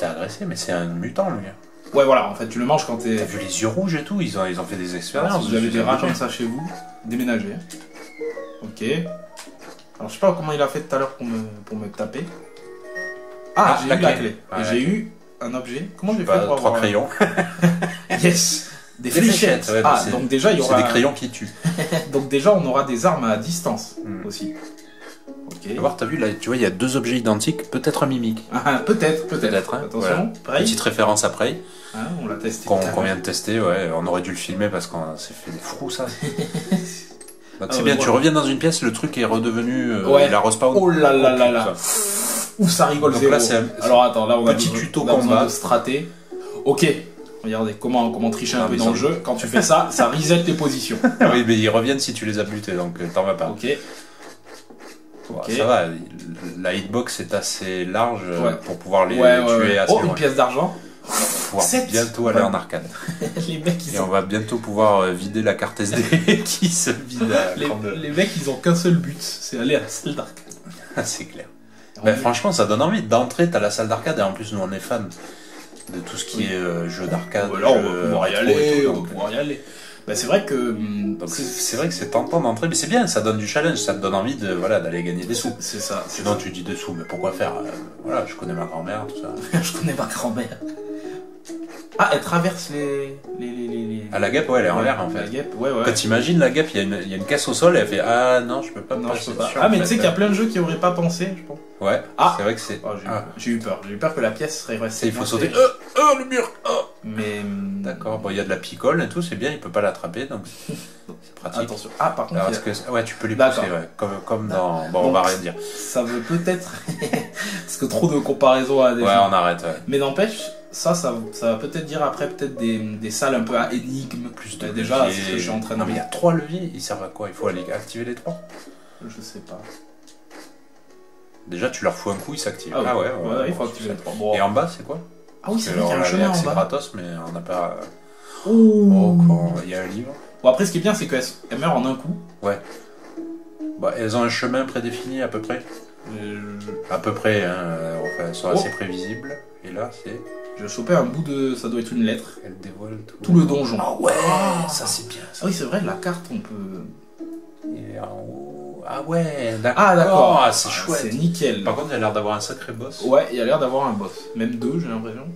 T'es agressé, mais c'est un mutant, lui. Ouais, voilà, en fait, tu le manges quand t'es... T'as vu les yeux rouges et tout, ils ont fait des expériences. Si vous avez des rats comme ça chez vous, déménagez. Ok. Alors je sais pas comment il a fait tout à l'heure pour me taper. Ah, j'ai eu la clé. Ah, j'ai eu un objet. Comment j'ai fait pour 3 crayons. Yes. Des fléchettes. Ouais, ah, donc déjà il y aura... C'est des crayons qui tuent. Donc déjà on aura des armes à distance aussi. Ok. T'as vu là, tu vois il y a 2 objets identiques, peut-être un mimique. Ah, peut-être. Hein. Attention. Voilà. Pareil. Petite référence à Prey. Ah, on l'a testé. Qu'on vient de tester, ouais. On aurait dû le filmer parce qu'on s'est fait des fous ça. Donc c'est bien, ouais. Tu reviens dans une pièce, le truc est redevenu, ouais. Il arrose pas. Oh là là là là. Ouh, ça rigole. Donc là, alors attends, là on a petit tuto combat, straté. Ok, regardez comment tricher un peu dans le jeu. Quand tu fais ça, ça reset tes positions. Ah oui, mais ils reviennent si tu les as butés, donc t'en vas pas. Ok. Ça va, la hitbox est assez large pour pouvoir les tuer assez loin. Oh, une pièce d'argent. On va bientôt aller en arcade. Les mecs, et on va bientôt pouvoir vider la carte SD qui se vide. Les mecs, ils ont qu'un seul but, c'est aller à la salle d'arcade. C'est clair. Ben, franchement, ça donne envie d'entrer. T'as la salle d'arcade et en plus, nous, on est fans de tout ce qui est jeu d'arcade. Voilà, on va pouvoir y aller. Tout, bah, c'est vrai que c'est tentant d'entrer, mais c'est bien, ça donne du challenge, ça te donne envie de d'aller gagner des sous. C'est ça. Sinon tu dis des sous, mais pourquoi faire? Voilà, je connais ma grand-mère, tout ça. Je connais ma grand-mère. Ah, elle traverse les... Ah, la guêpe, ouais, elle est en l'air, en fait. La guêpe, ouais. Quand t'imagines la guêpe, il y a une caisse au sol et elle fait ah non, je peux pas. Non, je peux pas. Ah, mais tu sais qu'il y a plein de jeux qui auraient pas pensé, je pense. Ouais. Ah, c'est vrai que c'est... J'ai eu peur. J'ai eu peur que la pièce serait restée. Il faut sauter. Oh, le mur. Mais d'accord, bon, il y a de la picole et tout, c'est bien, il peut pas l'attraper, donc c'est pratique. Attention. Ah, par contre, ouais, tu peux les pousser, ouais, comme dans... Bon, donc, on va rien dire. Ça veut peut-être... Parce que trop de comparaisons à des... Ouais, gens. On arrête, ouais. Mais n'empêche, ça va peut-être dire après, peut-être des salles un peu à énigmes, plus de... Déjà, c'est ce que je suis en train de... Non, mais il y a 3 leviers, ils servent à quoi? Il faut aller activer les 3? Je sais pas. Déjà, tu leur fous un coup, ils s'activent. Ah ouais, il faut activer les 3. Et en bas, c'est quoi? Ah oui, c'est vrai qu'il y a un chemin en bas. C'est gratos, mais on n'a pas... Oh, il y a un livre. Bon, après, ce qui est bien, c'est qu'elles meurent en un coup. Ouais. Bah, elles ont un chemin prédéfini, à peu près. À peu près, hein. Enfin, elles sont assez prévisibles. Et là, c'est... Je vais choper un bout de... Ça doit être une lettre. Elle dévoile tout le donjon. Ah ouais, ça, c'est bien. Ah oui, c'est vrai, la carte, on peut... Et en haut... Ah ouais, d'accord. Ah d'accord, c'est chouette. C'est nickel. Par contre, il a l'air d'avoir un sacré boss. Ouais, il a l'air d'avoir un boss. Même 2, j'ai l'impression.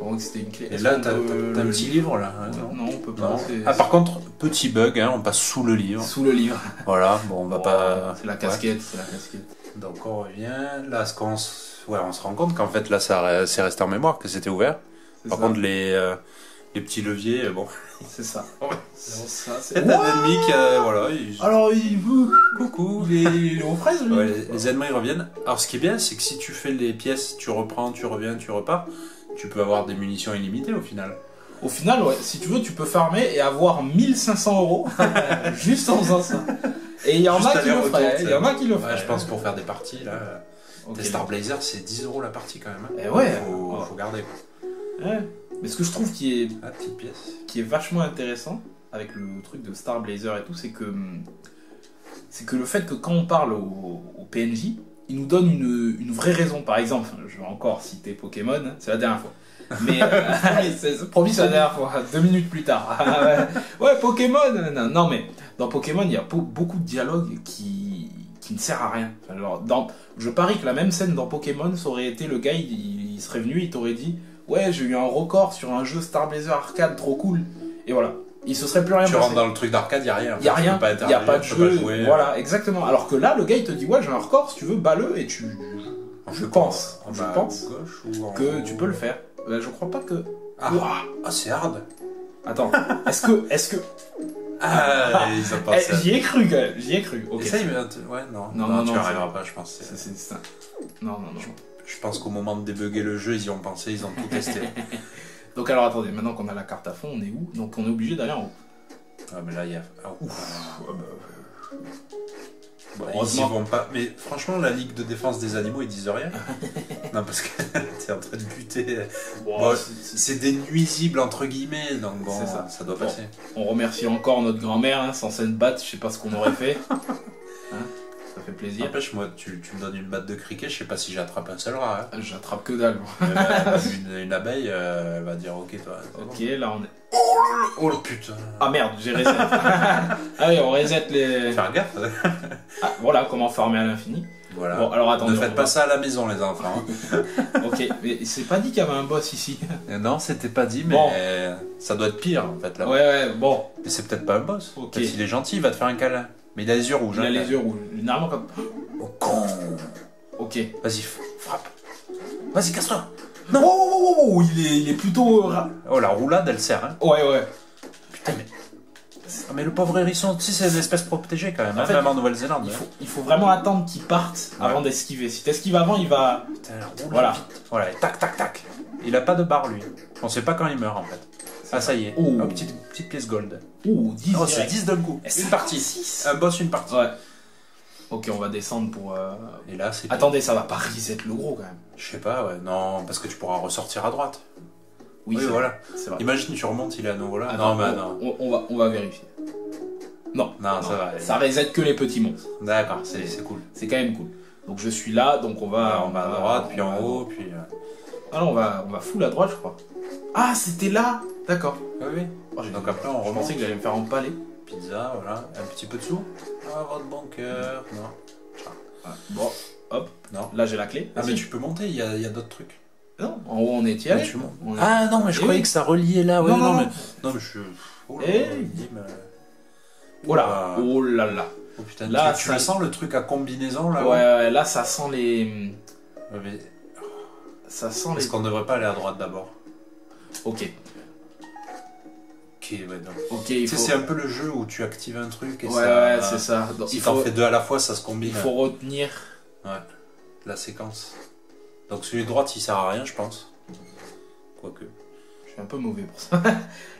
Bon, c'était une clé. Et là, t'as un petit livre, là. Non, on peut pas. Ah, par contre, petit bug, hein, on passe sous le livre. Sous le livre. Voilà, bon, on va pas... C'est la casquette, c'est la casquette. Donc on revient, là, on se rend compte qu'en fait, là, ça s'est resté en mémoire, que c'était ouvert. Par contre, les petits leviers, bon... C'est ça. C'est un ennemi qui a... Voilà, alors, il... Coucou, il est aux fraises, lui. Ouais, les ennemis reviennent. Alors, ce qui est bien, c'est que si tu fais les pièces, tu reprends, tu reviens, tu repars, tu peux avoir des munitions illimitées, au final. Au final, ouais. Si tu veux, tu peux farmer et avoir 1500€ juste en faisant ça. Et il y en a qui le feraient. Il y en a qui le feraient. Je pense pour faire des parties, là. Des Star Blazer, c'est 10€ la partie, quand même. Et ouais. Faut garder, quoi. Ouais. Mais ce que je trouve qui est vachement intéressant avec le truc de Star Blazer et tout, c'est que le fait que quand on parle au PNJ, il nous donne une vraie raison. Par exemple, je vais encore citer Pokémon, c'est la dernière fois. Mais promis, c'est la dernière fois, 2 minutes plus tard. Ouais, Pokémon. Non, mais dans Pokémon, il y a beaucoup de dialogues qui ne servent à rien. Alors, je parie que la même scène dans Pokémon, ça aurait été le gars, il serait venu, il t'aurait dit « Ouais, j'ai eu un record sur un jeu Star Blazer arcade, trop cool !» Et voilà. Il se serait plus rien passé. Tu rentres dans le truc d'arcade, il n'y a rien. Il n'y a rien, il n'y a pas de jeu. Voilà, exactement. Alors que là, le gars, il te dit « Ouais, j'ai un record, si tu veux, bats-le » et tu... Je pense que tu peux le faire. Je crois pas que... Ah, c'est hard. Attends, est-ce que... Ah, ils ont pas ça. J'y ai cru, quand même, j'y ai cru. Okay. Essaye, mais... Ouais, non, tu arriveras pas, je pense. C'est ça. Non. Je pense qu'au moment de débugger le jeu, ils y ont pensé, ils ont tout testé. Donc alors attendez, maintenant qu'on a la carte à fond, on est où? Donc on est obligé d'aller en haut. Ah mais là il y a... Ah, ouf. Bon, ils y vont pas. Mais franchement, la Ligue de défense des animaux, ils disent rien. Non, parce que t'es en train de buter. Wow, bon, c'est des nuisibles, entre guillemets. Donc bon, ça doit passer. On remercie encore notre grand-mère, hein, sans s'être battre, je sais pas ce qu'on aurait fait. Hein, ça fait plaisir. N'empêche, moi, tu me donnes une batte de criquet, je sais pas si j'attrape un seul rat. Hein. J'attrape que dalle. Une abeille, elle va dire ok, toi. Ok, bon. Là on est. Oh le putain. Ah merde, j'ai reset. Allez, on reset les... Faire gaffe. Ah, voilà comment farmer à l'infini. Voilà. Bon, alors attendez, ne faites pas ça à la maison les enfants. Ok, mais c'est pas dit qu'il y avait un boss ici. Non, c'était pas dit, mais bon. Ça doit être pire en fait là. Ouais, bon. Mais c'est peut-être pas un boss. Ok. S'il est gentil, il va te faire un câlin. Mais il a les yeux rouges. Il a les yeux rouges. Une arme comme... Oh con. Ok. Vas-y, frappe. Vas-y, casse-toi. Non, oh, il est plutôt... Oh, la roulade, elle sert, hein. Ouais. Putain, mais... Ah, mais le pauvre hérisson, tu sais, c'est une espèce protégée, quand même, en fait, même en Nouvelle-Zélande. Il faut vraiment attendre qu'il parte avant d'esquiver. Si t'esquives avant, il va... Putain, la roulade. Voilà, et tac. Il a pas de barre, lui. On sait pas quand il meurt, en fait. Ah, ça y est. Oh, petite pièce gold. Oh, 10. Oh, c'est 10 d'un coup. Une partie. 6. Un boss, une partie. Ouais. Ok, on va descendre pour... Et là, c'est... Attendez, ça va pas reset le gros, quand même. Je sais pas, ouais. Non, parce que tu pourras ressortir à droite. Oui, voilà. Vrai. Imagine, tu remontes, il est à nouveau là. Attends, non. On va vérifier. Non, ça va. Ça reset que les petits monstres. D'accord, c'est cool. C'est quand même cool. Donc, je suis là, donc on va... Là, on va à droite, puis en haut, puis... Ah non, on va full à droite, je crois. Ah, c'était là. D'accord. Oui. Donc après, on remonte. Je pensais que j'allais me faire empaler. Pizza, voilà. Un petit peu de sous. Ah, votre banqueur. Non. Ah. Bon, hop. Non. Là, j'ai la clé. Ah, mais tu peux monter, il y a d'autres trucs. Non, en haut, on est tiré. Ah, non, mais je croyais que ça reliait là. Ouais, non, mais... Non, mais je... Oh là là. Oh là là. Oh putain, là, tu sens le truc à combinaison, là. Ouais, là, ça sent les... Ça sent les... Est-ce qu'on devrait pas aller à droite, d'abord? Ok, tu sais, c'est un peu le jeu où tu actives un truc et ouais, c'est ça. Donc, si t'en fais deux à la fois, ça se combine. Il faut retenir la séquence. Donc celui de droite, il sert à rien, je pense. Quoique. Je suis un peu mauvais pour ça.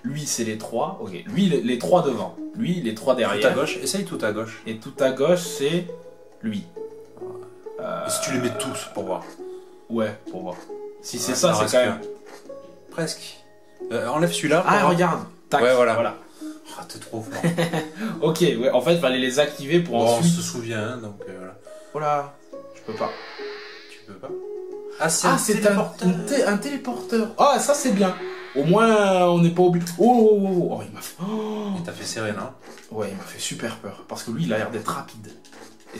Lui, c'est les trois. Ok. Lui, les trois devant. Lui, les trois derrière. Tout à gauche. Essaye tout à gauche. Et tout à gauche, c'est lui. Et si tu les mets tous pour voir. Ouais, pour voir. Si c'est ça, c'est quand même... Presque. Enlève celui-là. Ah, regarde. Tac. Ouais, voilà. Ah, t'es trop fort. Ok, ouais, en fait, il fallait les activer pour ensuite... On se souvient, donc voilà. Voilà. Je peux pas. Tu peux pas. Ah, c'est un téléporteur. Un téléporteur. Ah, ça, c'est bien. Au moins, on n'est pas obligé. Oh, il m'a fait... Il t'a fait serrer, non? Ouais, il m'a fait super peur. Parce que lui, il a l'air d'être rapide. Et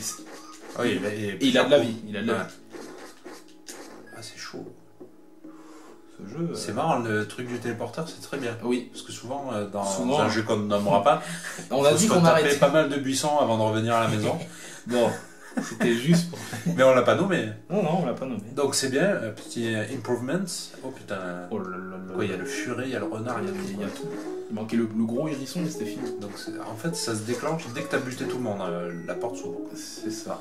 il a de la vie. Il a de la vie. Ah, c'est chaud. C'est marrant, le truc du téléporteur, c'est très bien. Oui. Parce que souvent, dans un jeu qu'on ne nommera pas, on a dit qu'on arrêtait pas mal de buissons avant de revenir à la maison. Bon, c'était juste pour... Mais on l'a pas nommé. Non, on l'a pas nommé. Donc c'est bien, petit improvements. Oh putain. Oh là là. Quoi, il y a le furet, il y a le renard, il y a tout. Il manquait le gros hérisson, mais c'était fini. Donc en fait, ça se déclenche dès que t'as buté tout le monde. La porte s'ouvre. C'est ça.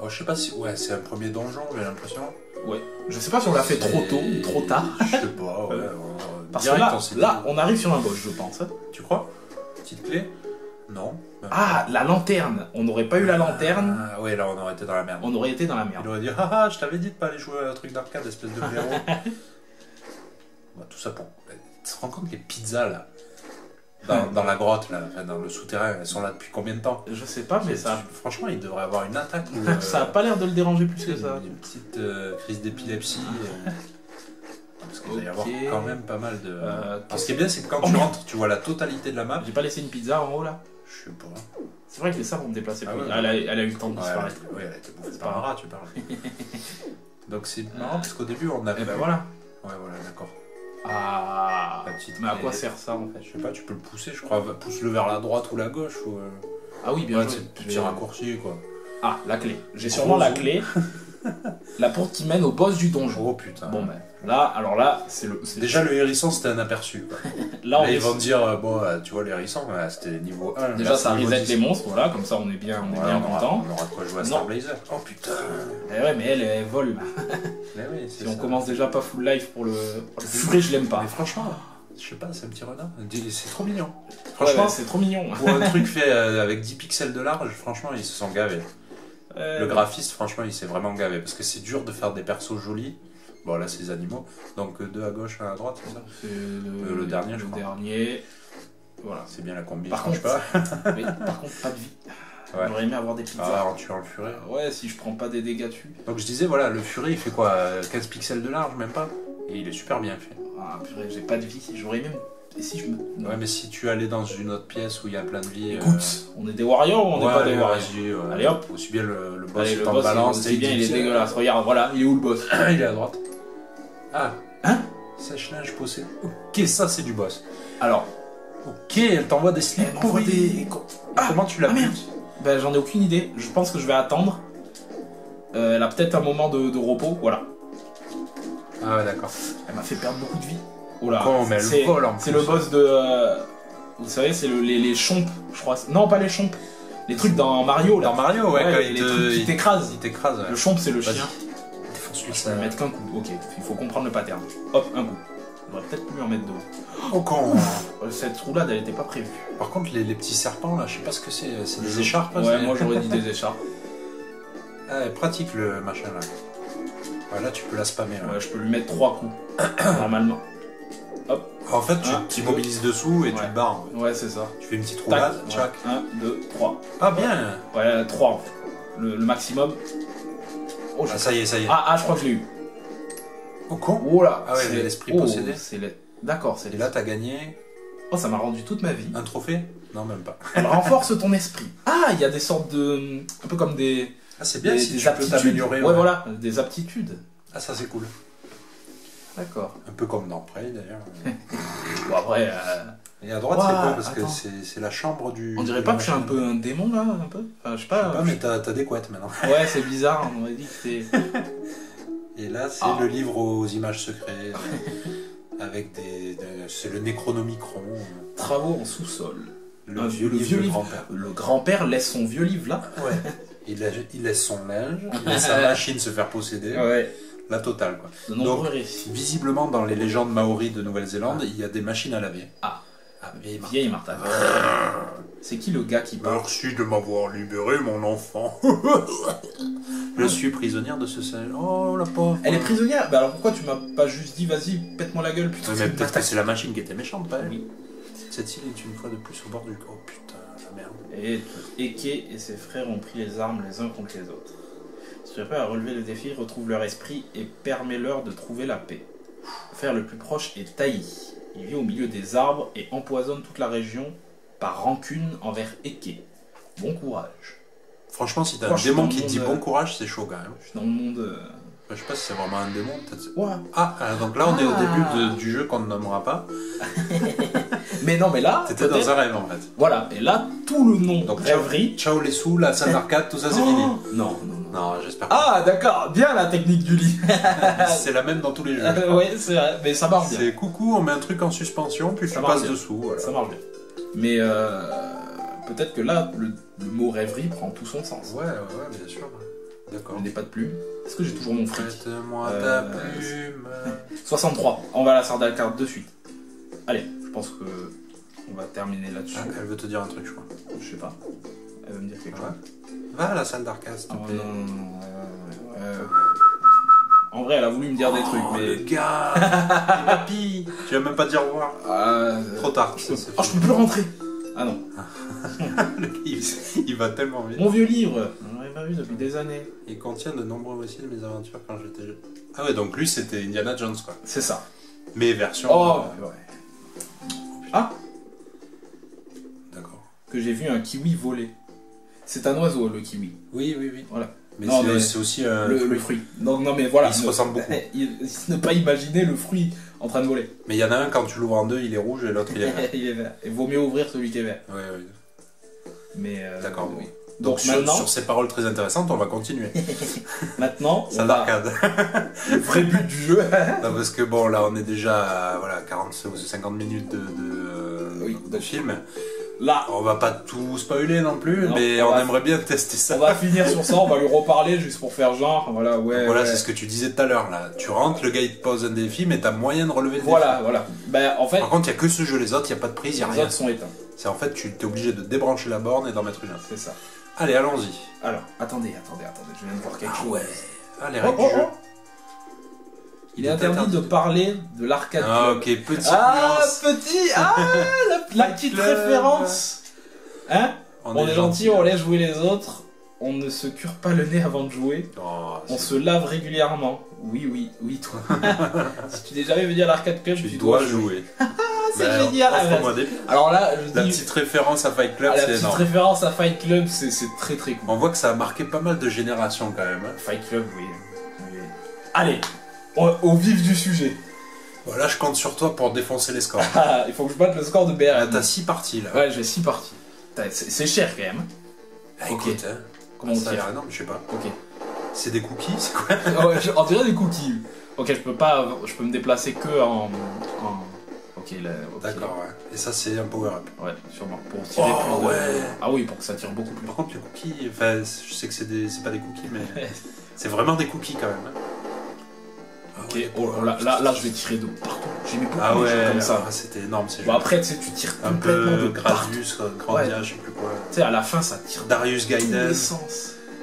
Bon, je sais pas si... Ouais, c'est un premier donjon, j'ai l'impression. Ouais. Je sais pas si on l'a fait trop tôt ou trop tard. Je sais pas, ouais. Parce que là, on arrive sur un boss, je pense. Tu crois? Petite clé? Non. Ah, la lanterne. On n'aurait pas eu la lanterne. Ah, ouais, là, on aurait été dans la merde. On aurait été dans la merde. Il aurait dit, ah, je t'avais dit de pas aller jouer à un truc d'arcade, espèce de blaireau. Bah, tout ça pour... Tu te rends compte que les pizzas, là, dans la grotte, là, dans le souterrain. Elles sont là depuis combien de temps? Je sais pas, mais ça... Franchement, il devrait avoir une attaque. Ça a pas l'air de le déranger plus que ça. Une petite crise d'épilepsie. Parce qu'il va y avoir quand même pas mal de... ce qui est bien, c'est que quand tu rentres, tu vois la totalité de la map. J'ai pas laissé une pizza en haut, là? Je sais pas. C'est vrai que les sables vont me déplacer. Ah ouais. Elle a eu le temps de disparaître. Oui, elle a été bouffée par un rat, tu parles. Donc c'est marrant parce qu'au début, on avait... voilà. Ouais, voilà, d'accord. Ah, mais à quoi sert ça en fait? Je sais pas, tu peux le pousser, je crois. Pousse-le vers la droite ou la gauche. Ou... Ah oui, bien sûr. Ouais, c'est un petit raccourci, quoi. Ah, la clé. J'ai sûrement la clé. La porte qui mène au boss du donjon. Oh putain. Bon, ben là, alors là, c'est le. Déjà, le hérisson, c'était un aperçu. Quoi. Là, ils vont dire, bon, tu vois, l'hérisson, c'était niveau 1. Déjà, là, ça reset les monstres, voilà, comme ça, on est bien content. On aura de quoi jouer à Star Blazer. Oh putain. Eh ouais, mais elle vole. Mais oui, si ça. On commence déjà pas full life pour le. Fouet, je l'aime pas. Mais franchement, je sais pas, c'est un petit renard. C'est trop mignon. Franchement, c'est trop mignon. Pour un truc fait avec 10 pixels de large, franchement, ils se sont gavés. Le graphiste, franchement, il s'est vraiment gavé parce que c'est dur de faire des persos jolis. Bon, là, c'est les animaux, donc deux à gauche, un à droite, c'est ça. Le dernier, je crois. Le dernier, voilà. C'est bien la combi, par contre, mais, par contre, pas de vie. Ouais. J'aurais aimé avoir des pizzas. Ah, en tuant le furet. Ouais, si je prends pas des dégâts dessus. Donc, je disais, voilà, le furet, il fait quoi, 15 pixels de large, même pas. Et il est super bien fait. Ah, purée, j'ai pas de vie, j'aurais aimé. Et si je me... Ouais, mais si tu allais dans une autre pièce où il y a plein de vie. Écoute, on est des warriors ou on n'est pas des warriors? Allez hop, on subit le boss. Allez, le boss, balance, c'est bien, il est dégueulasse. Regarde, voilà, il est où le boss? Il est à droite. Ah, hein? Sèche-linge possède. Ok, ça c'est du boss. Alors, ok, elle t'envoie des slips pourris. Comment tu l'as mis? Ben j'en ai aucune idée. Je pense que je vais attendre. Elle a peut-être un moment de repos, voilà. Ah ouais, d'accord. Elle m'a fait perdre beaucoup de vie. C'est le boss de... vous savez, c'est les chompes, je crois. Non, pas les chompes. Les trucs dans Mario, là. Dans Mario, ouais. Les trucs qui t'écrasent. Le chomp, c'est le chien. Défonce-lui, ça va mettre qu'un coup. Ok, il faut comprendre le pattern. Hop, un coup. On va peut-être plus en mettre deux. Oh, quand cette roulade, elle n'était pas prévue. Par contre, les petits serpents, là, je sais pas ce que c'est. C'est des écharpes? Ouais, moi, j'aurais dit des écharpes. Ah, pratique, le machin, là. Ouais, là, tu peux la spammer. Ouais, je peux lui mettre 3 coups, normalement. Hop. En fait, tu immobilises dessous et tu te barres. En fait. Ouais, c'est ça. Tu fais une petite roulade. 1, 2, 3. Ah bien. Ouais, 3 en fait. Le maximum. Oh, ça y est, ça y est. Ah, je crois que je l'ai eu. Oh, con. Oh là. Ah ouais, l'esprit possédé. D'accord, c'est là, t'as gagné. Oh, ça m'a rendu toute ma vie. Un trophée? Non, même pas. Elle renforce ton esprit. Ah, il y a des sortes de. Un peu comme des. Ah, c'est bien si tu peux t'améliorer. Ouais, voilà, des aptitudes. Ah, ça, c'est cool. D'accord. Un peu comme dans Prey d'ailleurs. Bon après... Et à droite c'est quoi? Parce que c'est la chambre du... On dirait pas que je suis un peu un démon là, un peu? Enfin je sais pas... mais t'as des couettes maintenant. Ouais c'est bizarre, on m'a dit que t'es... Et là c'est le livre aux images secrètes. Avec des... C'est le Necronomicron. Travaux en sous-sol. Le vieux livre. Le grand-père laisse son vieux livre là. Ouais. Il laisse son linge, il laisse sa machine se faire posséder. Ouais. La totale quoi. Donc, visiblement dans les légendes maoris de Nouvelle-Zélande, il y a des machines à laver. Ah vieille Martha. C'est qui le gars qui parle? Merci de m'avoir libéré mon enfant. Je suis prisonnière de ce sel. Oh la pauvre. Elle est prisonnière? Bah alors pourquoi tu m'as pas juste dit vas-y pète-moi la gueule putain? Mais peut-être que c'est la machine qui était méchante, pas elle. Oui. Cette île est une fois de plus au bord du... Oh putain la merde. Et Eke et ses frères ont pris les armes les uns contre les autres. Si tu à relever le défi, retrouve leur esprit et permet-leur de trouver la paix. Frère le plus proche est Tai. Il vit au milieu des arbres et empoisonne toute la région par rancune envers Eke. Bon courage. Franchement, si t'as un démon qui te dit bon courage, c'est chaud quand même. Je suis dans le monde... Je sais pas si c'est vraiment un démon, peut-être... Ouais. Ah, donc là, on est au début du jeu qu'on ne nommera pas. Mais non, mais là... C'était dans un rêve, en fait. Voilà, et là, tout le nom, donc, Rêverie... Ciao les sous, la salle d'arcade, tout ça, c'est fini. Non, non, non, j'espère pas. Ah, d'accord, bien la technique du lit. C'est la même dans tous les jeux. Oui, c'est vrai, mais ça marche bien. C'est coucou, on met un truc en suspension, puis tu passes dessous. Voilà. Ça marche bien. Mais peut-être que là, le mot Rêverie prend tout son sens. Ouais, bien sûr. Je n'ai pas de plume. Est-ce que j'ai toujours mon fric? Prête-moi ta plume. 63. On va à la sardine carte de suite. Allez, je pense que on va terminer là-dessus. Ah, elle veut te dire un truc, je crois. Je sais pas. Elle veut me dire quelque chose. Va à la salle d'arcade, s'il te plaît. Non, non, non. En vrai, elle a voulu me dire des trucs, mais... le gars. Papy, tu vas même pas dire au revoir. Trop tard. Oh, je peux plus rentrer. Ah non. Il va tellement vite. Mon vieux livre. On l'avait pas vu depuis des années. Il contient de nombreux récits de mes aventures quand j'étais jeune. Ah ouais, donc lui, c'était Indiana Jones, quoi. C'est ça. Mais version... Oh, ouais. Ah. D'accord. Que j'ai vu un kiwi voler. C'est un oiseau, le kiwi. Oui, oui, oui. Voilà. Mais c'est aussi le fruit. Non, non, mais voilà. Ils se ressemblent beaucoup. Ne pas imaginer le fruit en train de voler. Mais il y en a un, quand tu l'ouvres en deux, il est rouge et l'autre, il est vert. Il est vert. Il vaut mieux ouvrir celui qui est vert. Oui, oui. Mais d'accord. Oui. Donc maintenant, sur ces paroles très intéressantes, on va continuer. Maintenant, c'est l'arcade. Le vrai but du jeu. Non, parce que bon, là, on est déjà à voilà, 40 ou 50 minutes de film. Là, on va pas tout spoiler non plus, non, mais on aimerait bien tester ça. On va finir sur ça, on va lui reparler juste pour faire genre, voilà, ouais. Voilà, ouais. C'est ce que tu disais tout à l'heure, là. Tu rentres, le gars il te pose un défi, mais t'as moyen de relever le défi. Voilà, voilà. Ben, en fait, par contre, il n'y a que ce jeu, les autres, il n'y a pas de prise, il n'y a rien. Les autres sont éteints. C'est en fait, tu t'es obligé de débrancher la borne et d'en mettre une. C'est ça. Allez, allons-y. Alors, attendez, je viens de voir quelque chose. Ouais. Ah, les règles du jeu. Il est interdit de parler de l'arcade. Ah, ok, petite. Ah, petit. Ah, la petite référence. Hein, on est gentil, on laisse jouer les autres. On ne se cure pas le nez avant de jouer. Oh, on se lave régulièrement. Oui, oui, oui, toi. Si tu n'es jamais venu à l'arcade club, tu dois jouer. C'est génial. Alors là, je dis, la petite référence à Fight Club, c'est énorme. La petite référence à Fight Club, c'est très très cool. On voit que ça a marqué pas mal de générations quand même. Hein. Fight Club, oui. Oui. Allez. Au vif du sujet. Voilà, je compte sur toi pour défoncer les scores. Il faut que je batte le score de BRM. Ah, t'as 6 parties là. Ouais, j'ai 6 parties. C'est cher quand même. Ah, ok. Écoute, hein. Comment on tire? Non, je sais pas. Ok. C'est des cookies, c'est quoi? On dirait des cookies. Ok, je peux pas. Je peux me déplacer que en... Ok, là. Okay. D'accord, ouais. Et ça, c'est un power-up. Ouais, sûrement. Pour tirer plus ouais. Ah oui, pour que ça tire beaucoup plus. Par contre, les cookies. Enfin, je sais que c'est pas des cookies, mais. C'est vraiment des cookies quand même. Hein. Okay. Oh, là je vais tirer de partout. J'aimais beaucoup les jeux comme ça. C'était énorme. Bon, après, tu sais, tu tires un complètement peu de Gradius, Grandia, je sais plus quoi. Tu sais, à la fin, ça tire Darius Gaiden.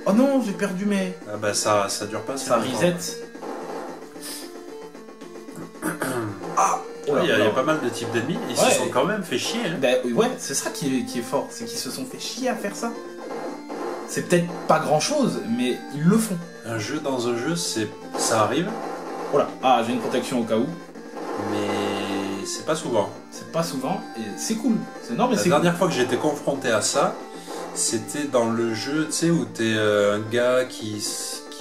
Oh non, j'ai perdu mes. Ah bah ça dure pas. Ça reset. Ah, il y a pas mal de types d'ennemis. Ils se sont quand même fait chier. Hein. Bah, ouais, c'est ça qui est fort, c'est qu'ils se sont fait chier à faire ça. C'est peut-être pas grand-chose, mais ils le font. Un jeu dans un jeu, c'est ça arrive. Oh là, ah, j'ai une protection au cas où. Mais c'est pas souvent. C'est pas souvent et c'est cool. C'est énorme. La dernière fois que j'ai été confronté à ça, c'était dans le jeu, tu sais, où t'es un gars qui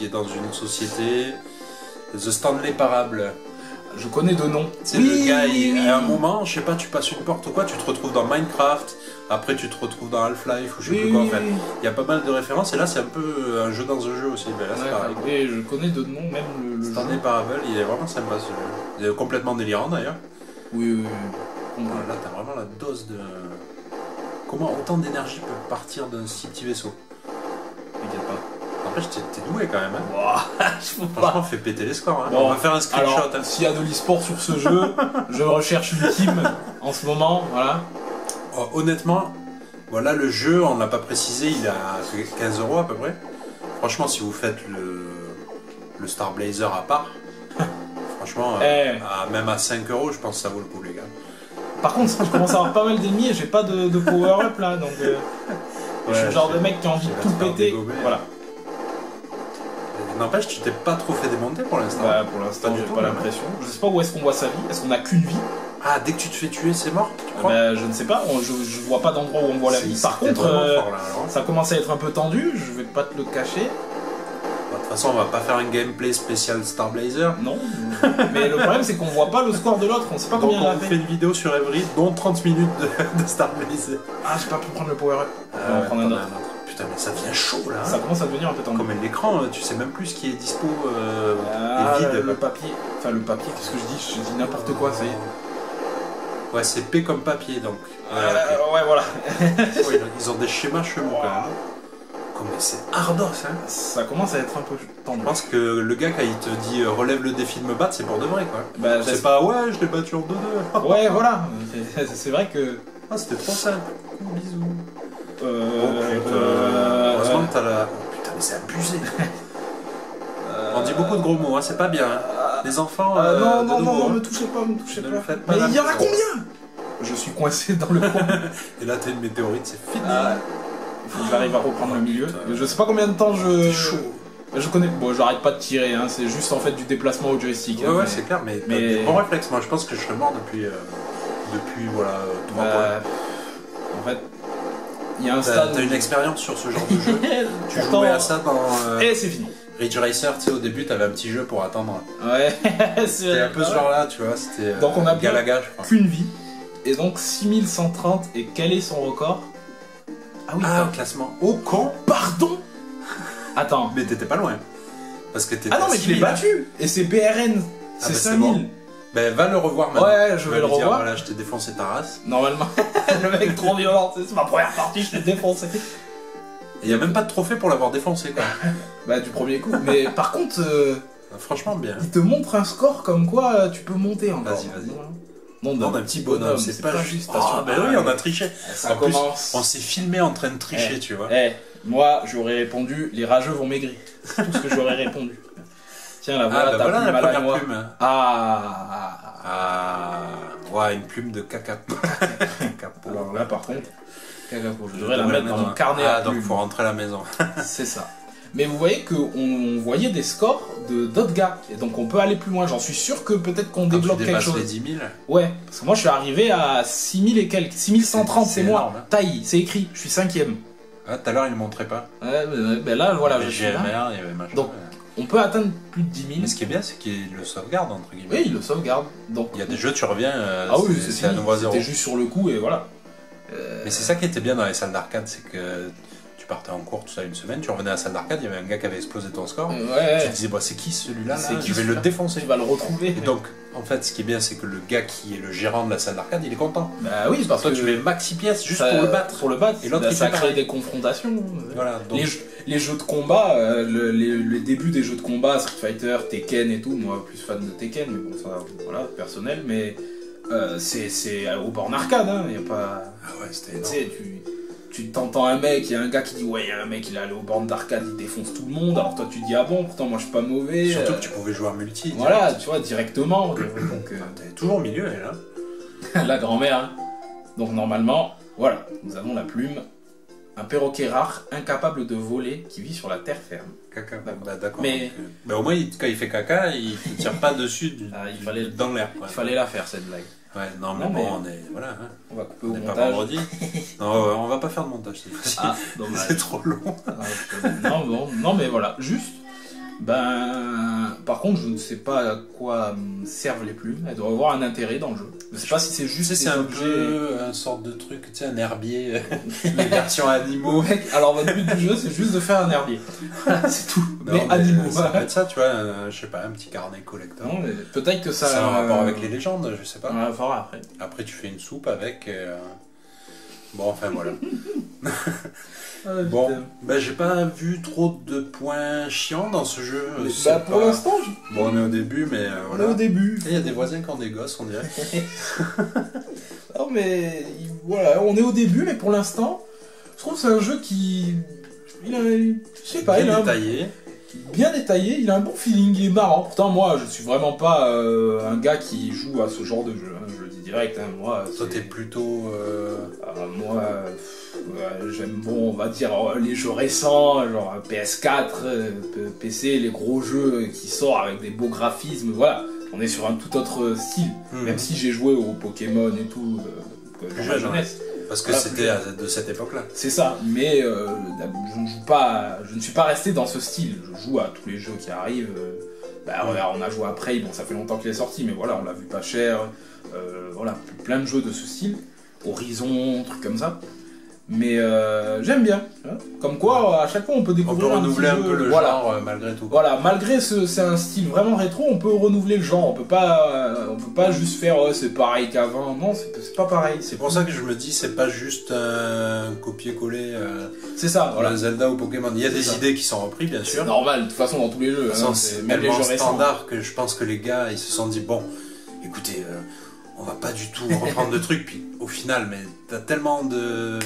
est dans une société. The Stanley Parable. Je connais de nom. C'est le gars, à un moment, je sais pas, tu passes une porte ou quoi, tu te retrouves dans Minecraft, après tu te retrouves dans Half-Life ou je sais plus quoi en fait. Il y a pas mal de références et là c'est un peu un jeu dans un jeu aussi. Mais là, c'est pareil. Et je connais de nom même le jeu. Stanley Parable, il est vraiment sympa ce jeu. Il est complètement délirant d'ailleurs. Oui, oui, oui. Là t'as vraiment la dose de. Comment autant d'énergie peut partir d'un petit vaisseau? T'inquiète pas. En fait, t'es doué quand même. Hein. Wow, franchement, fais péter les scores. Hein. Bon, on va faire un screenshot. Hein. S'il y a de l'e-sport sur ce jeu, je recherche une team en ce moment. Voilà. Honnêtement, voilà le jeu, on ne l'a pas précisé, il est à 15 € à peu près. Franchement, si vous faites le Star Blazer à part, franchement, même à 5 €, je pense que ça vaut le coup, les gars. Par contre, je commence à avoir pas mal d'ennemis et j'ai pas de power-up là. Donc, ouais, je suis le genre de mec qui a envie de tout péter. Voilà. N'empêche, tu t'es pas trop fait démonter pour l'instant. Bah, pour l'instant, j'ai pas l'impression. Je sais pas où est-ce qu'on voit sa vie. Est-ce qu'on a qu'une vie? Ah, dès que tu te fais tuer, c'est mort, tu crois? Bah, je ne sais pas. Je vois pas d'endroit où on voit la vie. Par contre, fort, là, ça commence à être un peu tendu. Je vais pas te le cacher. De toute façon, on va pas faire un gameplay spécial Star Blazer. Non. Mais le problème, c'est qu'on voit pas le score de l'autre. On sait pas combien il a fait. On fait une vidéo sur Rêverie, dont 30 minutes de Star Blazer. Ah, j'ai pas pu prendre le power-up. On va prendre un autre. Putain, mais ça devient chaud là. Ça commence à devenir un peu tendu. Comme l'écran, tu sais même plus ce qui est dispo, est vide. Le papier. Enfin, le papier, qu'est-ce que je dis? Je dis n'importe quoi, ça y est. Ouais, c'est P comme papier donc. Ouais, voilà. Ouais, ils ont des schémas chelous quand même. Comme c'est ardos, hein. Ça commence à être un peu tendu. Je pense que le gars, quand il te dit relève le défi de me battre, c'est pour de vrai quoi. Bah, c'est pas ouais, je l'ai battu en 2-2. Ouais, voilà. C'est vrai que. Ah, c'était trop simple. Bisous. Oh putain, heureusement que t'as la... Oh putain, mais c'est abusé. On dit beaucoup de gros mots, hein, c'est pas bien. Les enfants. Non, me touchez pas, me touchez pas. Mais il y en a combien? Je suis coincé dans le coin. Et là, t'es une météorite, c'est fini. Il faut que j'arrive à reprendre le milieu. Je sais pas combien de temps je. Je connais. Bon, j'arrête pas de tirer, hein. C'est juste en fait du déplacement au joystick. Ouais, hein, ouais, mais... c'est clair, mais bon réflexe. Moi, je pense que je serais mort depuis voilà. 3 en fait, il y a un stade. T'as une expérience sur ce genre de jeu. Tu jouais à ça dans. Et c'est fini. Ridge Racer, tu sais, au début, t'avais un petit jeu pour attendre. Ouais. C'était un peu ce genre-là, tu vois. C'était. Donc on a Galaga, je crois. Qu'une vie. Et donc 6130, et quel est son record? Ah oui, ah, classement. Oh con. Pardon. Attends. Mais t'étais pas loin. Parce que t'étais. Ah non, mais tu l'as battu. Et c'est BRN. C'est 5000. Bon. Ben va le revoir maintenant. Ouais, je vais le revoir. Voilà, je t'ai défoncé ta race. Normalement. Le mec trop violent, c'est ma première partie, je l'ai défoncé. Il n'y a même pas de trophée pour l'avoir défoncé, quoi. Bah du premier coup. Mais par contre, franchement bien. Il te montre un score comme quoi tu peux monter encore. Vas-y, vas-y. Non, d'un petit bonhomme, c'est pas juste. Ah ben oui, on a triché. Ça commence. On s'est filmé en train de tricher, tu vois. Eh, moi j'aurais répondu, les rageux vont maigrir. C'est tout ce que j'aurais répondu. Tiens, là voilà, t'as la première plume. Ah. Ouais, une plume de caca. Alors là, par contre, je devrais la mettre dans mon carnet. Ah, donc faut rentrer à la maison. C'est ça. Mais vous voyez qu'on voyait des scores d'autres gars. Et donc on peut aller plus loin. J'en suis sûr que peut-être qu'on débloque quelque chose. Les 10 000. Ouais, parce que moi je suis arrivé à 6 000 et quelques. 6130, c'est moi. Tai, c'est écrit. Je suis 5e. Ah, tout à l'heure il ne montrait pas. Ben là, voilà, je suis là. Il y avait machin. Donc on peut atteindre plus de 10 000. Mais ce qui est bien, c'est qu'il le sauvegarde, entre guillemets. Oui, il le sauvegarde. Donc, il y a des jeux, tu reviens. Ah oui, c'est à nouveau à 0. C'était juste sur le coup et voilà. Mais c'est ça qui était bien dans les salles d'arcade, c'est que. Tu partais en cours tout ça une semaine, tu revenais à la salle d'arcade, il y avait un gars qui avait explosé ton score. Ouais. Tu te disais, bah, c'est qui celui-là? Je vais le défoncer. Tu vas le retrouver. Et donc, en fait, ce qui est bien, c'est que le gars qui est le gérant de la salle d'arcade, il est content. Bah oui, parce que toi, tu mets maxi pièces juste pour le battre. Pour le battre. Et l'autre, bah, ça crée des confrontations. Voilà. Donc... les jeux de combat, les débuts des jeux de combat, Street Fighter, Tekken et tout, moi, plus fan de Tekken, mais bon, ça, voilà, personnel, mais c'est au bord arcade, hein, y a pas. Ah ouais, c'était énorme. Tu t'entends un mec, il y a un gars qui dit ouais, il y a un mec, il est allé aux bornes d'arcade, il défonce tout le monde, alors toi tu dis ah bon, pourtant moi je suis pas mauvais. Surtout que tu pouvais jouer à multi. Voilà, tu vois, directement. Donc t'es toujours au milieu, elle, hein. La grand-mère, hein. Donc normalement, voilà, nous avons la plume. Un perroquet rare, incapable de voler, qui vit sur la terre ferme. Caca, d'accord. Mais bah, au moins, quand il fait caca, il ne tire pas dessus dans l'air. Il fallait la faire, cette blague. Ouais, non, mais bon, on est. Voilà, hein. On va couper au montage. On n'est pas vendredi. Non, on va pas faire de montage cette fois-ci. Ah, c'est trop long. Non, bon, non, mais voilà. Juste, ben. Par contre, je ne sais pas à quoi servent les plumes. Elles doivent avoir un intérêt dans le jeu. Je sais pas si c'est juste. C'est un peu un sorte de truc, tu sais, un herbier. Les versions animaux. Alors, votre but du jeu, c'est juste de faire un herbier. C'est tout. Non, mais animaux. Ça peut être ça, tu vois, je sais pas, un petit carnet collecteur. Peut-être que ça. C'est un rapport avec les légendes, je sais pas. Ouais, voilà, après. Après, tu fais une soupe avec. Bon, enfin, voilà. Bon, bah, j'ai pas vu trop de points chiants dans ce jeu. Bah, pour l'instant, bon, on est au début, mais voilà. On est au début. Il y a des voisins qui ont des gosses, on dirait. Non, mais voilà, on est au début, mais pour l'instant, je trouve que c'est un jeu qui. Je sais pas, il a. Bien détaillé, il a un bon feeling, il est marrant. Pourtant, moi, je suis vraiment pas un gars qui joue à ce genre de jeu. Hein. Je le dis direct, hein. Moi. Toi, t'es plutôt. Moi, j'aime, bon, on va dire les jeux récents, genre PS4, PC, les gros jeux qui sortent avec des beaux graphismes. Voilà, on est sur un tout autre style. Mmh. Même si j'ai joué aux Pokémon et tout, dans ma jeunesse. Parce que c'était de cette époque-là. C'est ça, mais je ne joue pas, je ne suis pas resté dans ce style. Je joue à tous les jeux qui arrivent. Bah, on a joué à Prey, bon, ça fait longtemps qu'il est sorti, mais voilà, on l'a vu pas cher. Voilà, plein de jeux de ce style, Horizon, trucs comme ça. Mais j'aime bien. Comme quoi, à chaque fois, on peut découvrir. On peut renouveler un peu le genre malgré tout. Voilà, malgré c'est un style vraiment rétro, on peut renouveler le genre. On peut pas juste faire c'est pareil qu'avant. Non, c'est pas pareil. C'est pour ça que je me dis c'est pas juste un copier-coller. C'est ça. Voilà, Zelda ou Pokémon. Il y a des idées qui sont reprises, bien sûr. C'est normal. De toute façon, dans tous les jeux. C'est même les jeux standard que je pense que les gars ils se sont dit bon, écoutez, on va pas du tout reprendre de trucs. Puis au final, mais t'as tellement de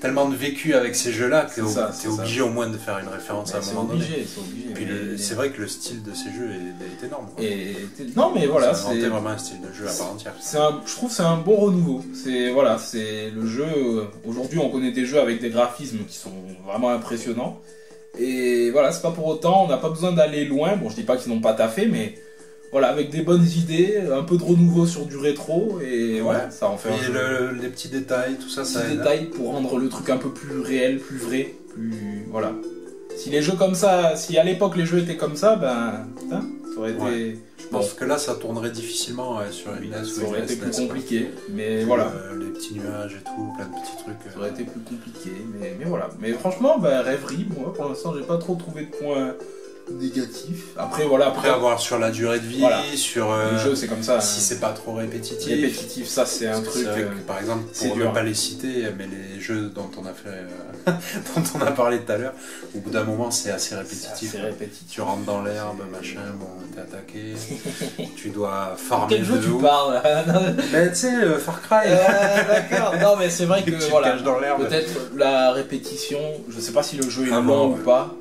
tellement de vécu avec ces jeux-là que t'es obligé au moins de faire une référence à un moment donné. Puis c'est vrai que le style de ces jeux est énorme. Non mais voilà, c'est vraiment un style de jeu à part entière. Je trouve que c'est un bon renouveau. Voilà, c'est le jeu. Aujourd'hui, on connaît des jeux avec des graphismes qui sont vraiment impressionnants. Et voilà, c'est pas pour autant, on n'a pas besoin d'aller loin. Bon, je dis pas qu'ils n'ont pas taffé, mais voilà, avec des bonnes idées, un peu de renouveau sur du rétro, et voilà, ça en fait un jeu. Les petits détails, tout ça, les petits détails pour rendre le truc un peu plus réel, plus vrai, plus... voilà. Si les jeux comme ça, si à l'époque les jeux étaient comme ça, ben... putain, ça aurait été... Je pense que là, ça tournerait difficilement sur une NES. Ça aurait été plus compliqué, mais voilà. Les petits nuages et tout, plein de petits trucs. Ça aurait été plus compliqué, mais voilà. Mais franchement, ben, Rêverie, moi, pour l'instant, j'ai pas trop trouvé de points négatifs. Après, voilà, après avoir sur la durée de vie, voilà, sur le jeu, c'est comme ça. Si c'est pas trop répétitif. Répétitif, ça, c'est un truc. Par exemple, pour ne pas les citer, mais les jeux dont on a fait, dont on a parlé tout à l'heure, au bout d'un moment, c'est assez répétitif. C'est répétitif. Tu rentres dans l'herbe, machin, bon, t'es attaqué, tu dois farmer. Quel jeu tu parles? Ben, tu sais, Far Cry. D'accord. Non, mais c'est vrai que voilà, peut-être la répétition. Je sais pas si le jeu est long ou pas.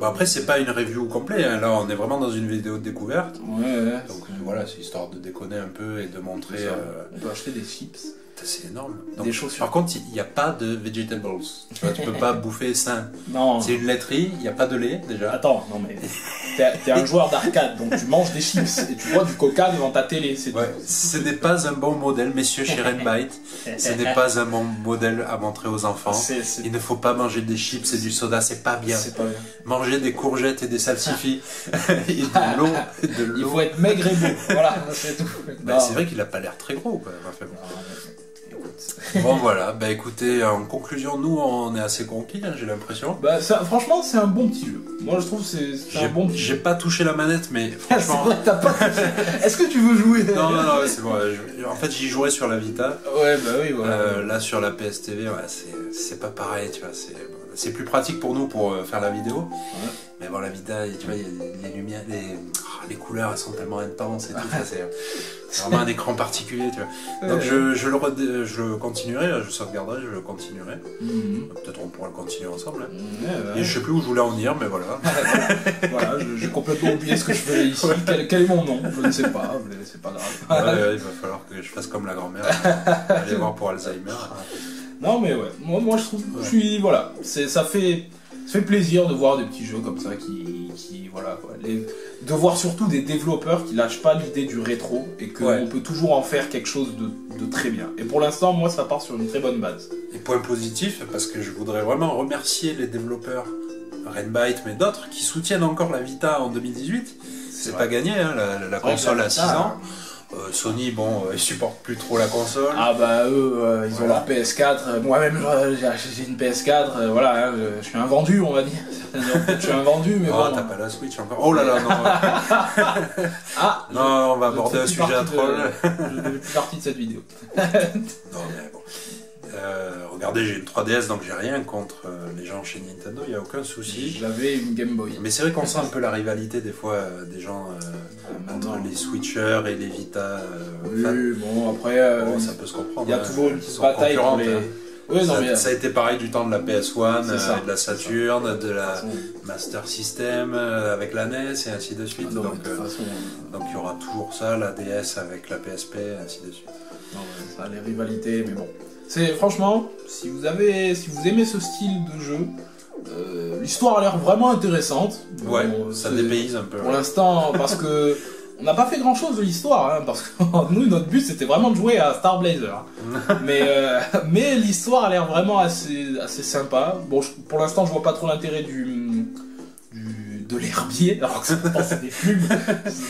Bah après c'est pas une review complète, hein. Là on est vraiment dans une vidéo de découverte, donc voilà, c'est histoire de déconner un peu et de montrer... On peut acheter des chips. C'est énorme. Donc, des chaussures. Par contre il n'y a pas de vegetables, tu vois, tu peux pas bouffer sain. Non. C'est une laiterie, il n'y a pas de lait déjà. Attends, non mais t'es un joueur d'arcade, donc tu manges des chips et tu vois du coca devant ta télé. Ouais. Ce n'est pas un bon modèle, messieurs, chez Rainbite. Ce n'est pas un bon modèle à montrer aux enfants. Il ne faut pas manger des chips et du soda, c'est pas bien. Manger des courgettes et des salsifis et de l'eau. Il faut être maigre et beau, voilà, c'est tout. Bah, c'est vrai qu'il n'a pas l'air très gros quoi. Enfin, bon. Bon voilà, bah écoutez, en conclusion, nous on est assez conquis, hein, j'ai l'impression. Bah ça, franchement, c'est un bon petit jeu. Moi je trouve que c'est un bon petit jeu. J'ai pas touché la manette, mais franchement. C'est vrai que t'as pas touché. Est-ce que tu veux jouer? Non, non, non, c'est bon. En fait, j'y jouais sur la Vita. Ouais, bah oui, voilà. Là sur la PSTV, ouais, c'est pas pareil, tu vois. C'est plus pratique pour nous pour faire la vidéo. Ouais. Mais bon, la Vita, tu vois, les lumières, les couleurs, elles sont tellement intenses et tout. C'est vraiment un écran particulier, tu vois. Donc je le continuerai, je sauvegarderai, je le continuerai. Peut-être on pourra le continuer ensemble. Hein. Et je sais plus où je voulais en venir, mais voilà. Voilà, j'ai complètement oublié ce que je faisais ici. Quel est mon nom? Je ne sais pas, mais c'est pas grave. Ouais, il va falloir que je fasse comme la grand-mère, aller voir pour Alzheimer. Non mais ouais, moi je trouve, je suis, voilà, ça fait plaisir de voir des petits jeux comme ça qui voilà quoi, de voir surtout des développeurs qui lâchent pas l'idée du rétro et qu'on peut toujours en faire quelque chose de très bien. Et pour l'instant, moi ça part sur une très bonne base. Et point positif, parce que je voudrais vraiment remercier les développeurs Rainbite mais d'autres qui soutiennent encore la Vita en 2018. C'est pas gagné, hein, la console à 6 ans. Sony, bon, ils supportent plus trop la console. Ah bah eux, ils ont leur PS4. Moi-même, j'ai acheté une PS4. Voilà, hein, je suis un vendu, on va dire. Je suis un vendu, mais bon. T'as pas la Switch encore. Oh là là, non. Ah, non, on va aborder un sujet à troll. Je ne fais plus partie de cette vidéo. Non, mais bon. Regardez, j'ai une 3DS, donc j'ai rien contre les gens chez Nintendo, il n'y a aucun souci. J'avais une Game Boy. Mais c'est vrai qu'on sent un peu la rivalité des fois des gens entre les Switchers et les Vita. Oui, bon, après, bon, ça peut se comprendre. Il y a toujours une petite bataille pour les... Oui, non, ça a été pareil du temps de la PS1, de la Saturn, de la Master System, avec la NES et ainsi de suite. Non, donc il y aura toujours ça, la DS avec la PSP et ainsi de suite. Non, ça a les rivalités, mais bon. Franchement, si vous aimez ce style de jeu, l'histoire a l'air vraiment intéressante. Ouais, bon, ça dépayse un peu. Pour l'instant, parce que on n'a pas fait grand chose de l'histoire, hein, parce que nous, notre but c'était vraiment de jouer à Star Blazer. Mais l'histoire a l'air vraiment assez sympa. Bon, pour l'instant, je vois pas trop l'intérêt de l'herbier, alors que c'est des plumes,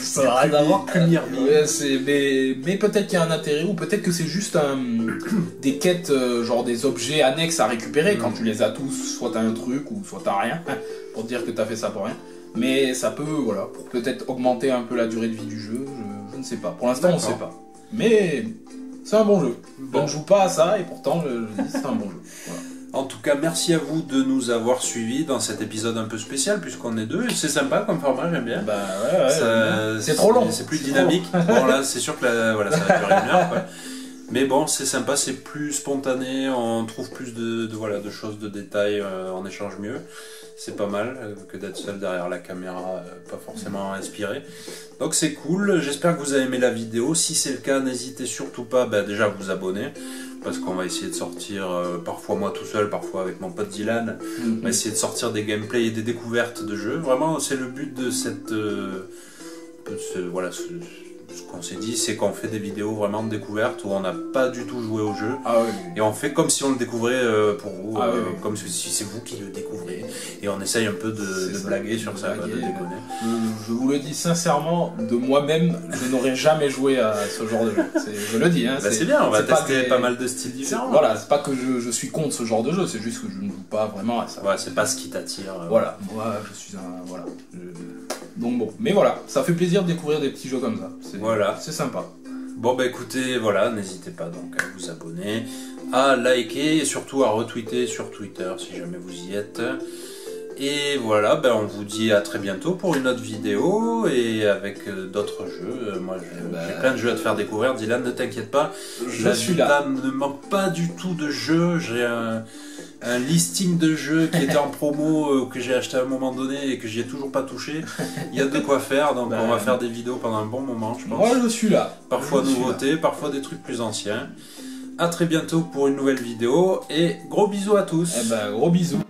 ça n'a rien à voir. Mais peut-être qu'il y a un intérêt, ou peut-être que c'est juste des quêtes, genre des objets annexes à récupérer. Quand tu les as tous, soit t'as un truc, ou soit t'as rien, pour te dire que t'as fait ça pour rien. Mais ça peut, voilà, pour peut-être augmenter un peu la durée de vie du jeu, je ne sais pas. Pour l'instant, on ne sait pas. Mais c'est un bon jeu. Bon. On ne joue pas à ça, et pourtant, je dis c'est un bon jeu. Voilà. En tout cas, merci à vous de nous avoir suivis dans cet épisode un peu spécial, puisqu'on est deux. C'est sympa comme format, j'aime bien. Bah ouais, c'est trop long. C'est plus dynamique. Bon, là, c'est sûr que voilà, ça va durer une heure. Mais bon, c'est sympa, c'est plus spontané, on trouve plus de choses, de détails, on échange mieux. C'est pas mal que d'être seul derrière la caméra, pas forcément inspiré. Donc c'est cool, j'espère que vous avez aimé la vidéo. Si c'est le cas, n'hésitez surtout pas déjà à vous abonner, parce qu'on va essayer de sortir, parfois moi tout seul, parfois avec mon pote Dylan, on va essayer de sortir des gameplays et des découvertes de jeux. Vraiment, c'est le but de cette... ce qu'on s'est dit, c'est qu'on fait des vidéos vraiment de découverte où on n'a pas du tout joué au jeu. Ah oui. Et on fait comme si on le découvrait pour vous, comme si c'est vous qui le découvrez. Et on essaye un peu de blaguer sur ça, de déconner. Je vous le dis sincèrement, de moi-même, je n'aurais jamais joué à ce genre de jeu. Je le dis. Hein, bah c'est bien, on va tester pas mal de styles différents. Voilà, c'est pas que je suis contre ce genre de jeu, c'est juste que je ne joue pas vraiment à ça. Ouais, c'est pas ce qui t'attire. Voilà, moi je suis un... Voilà. Donc bon, mais voilà, ça fait plaisir de découvrir des petits jeux comme ça. Voilà, c'est sympa. Bon bah écoutez, voilà, n'hésitez pas donc à vous abonner, à liker et surtout à retweeter sur Twitter si jamais vous y êtes. Et voilà, ben on vous dit à très bientôt pour une autre vidéo et avec d'autres jeux. Moi j'ai plein de jeux à te faire découvrir, Dylan, ne t'inquiète pas. Je suis là. Ne manque pas du tout de jeux, j'ai un listing de jeux qui était en promo que j'ai acheté à un moment donné et que j'y ai toujours pas touché. Il y a de quoi faire, donc on va faire des vidéos pendant un bon moment, je pense. Moi je suis là. Parfois nouveautés, parfois des trucs plus anciens. À très bientôt pour une nouvelle vidéo et gros bisous à tous. Eh ben gros bisous.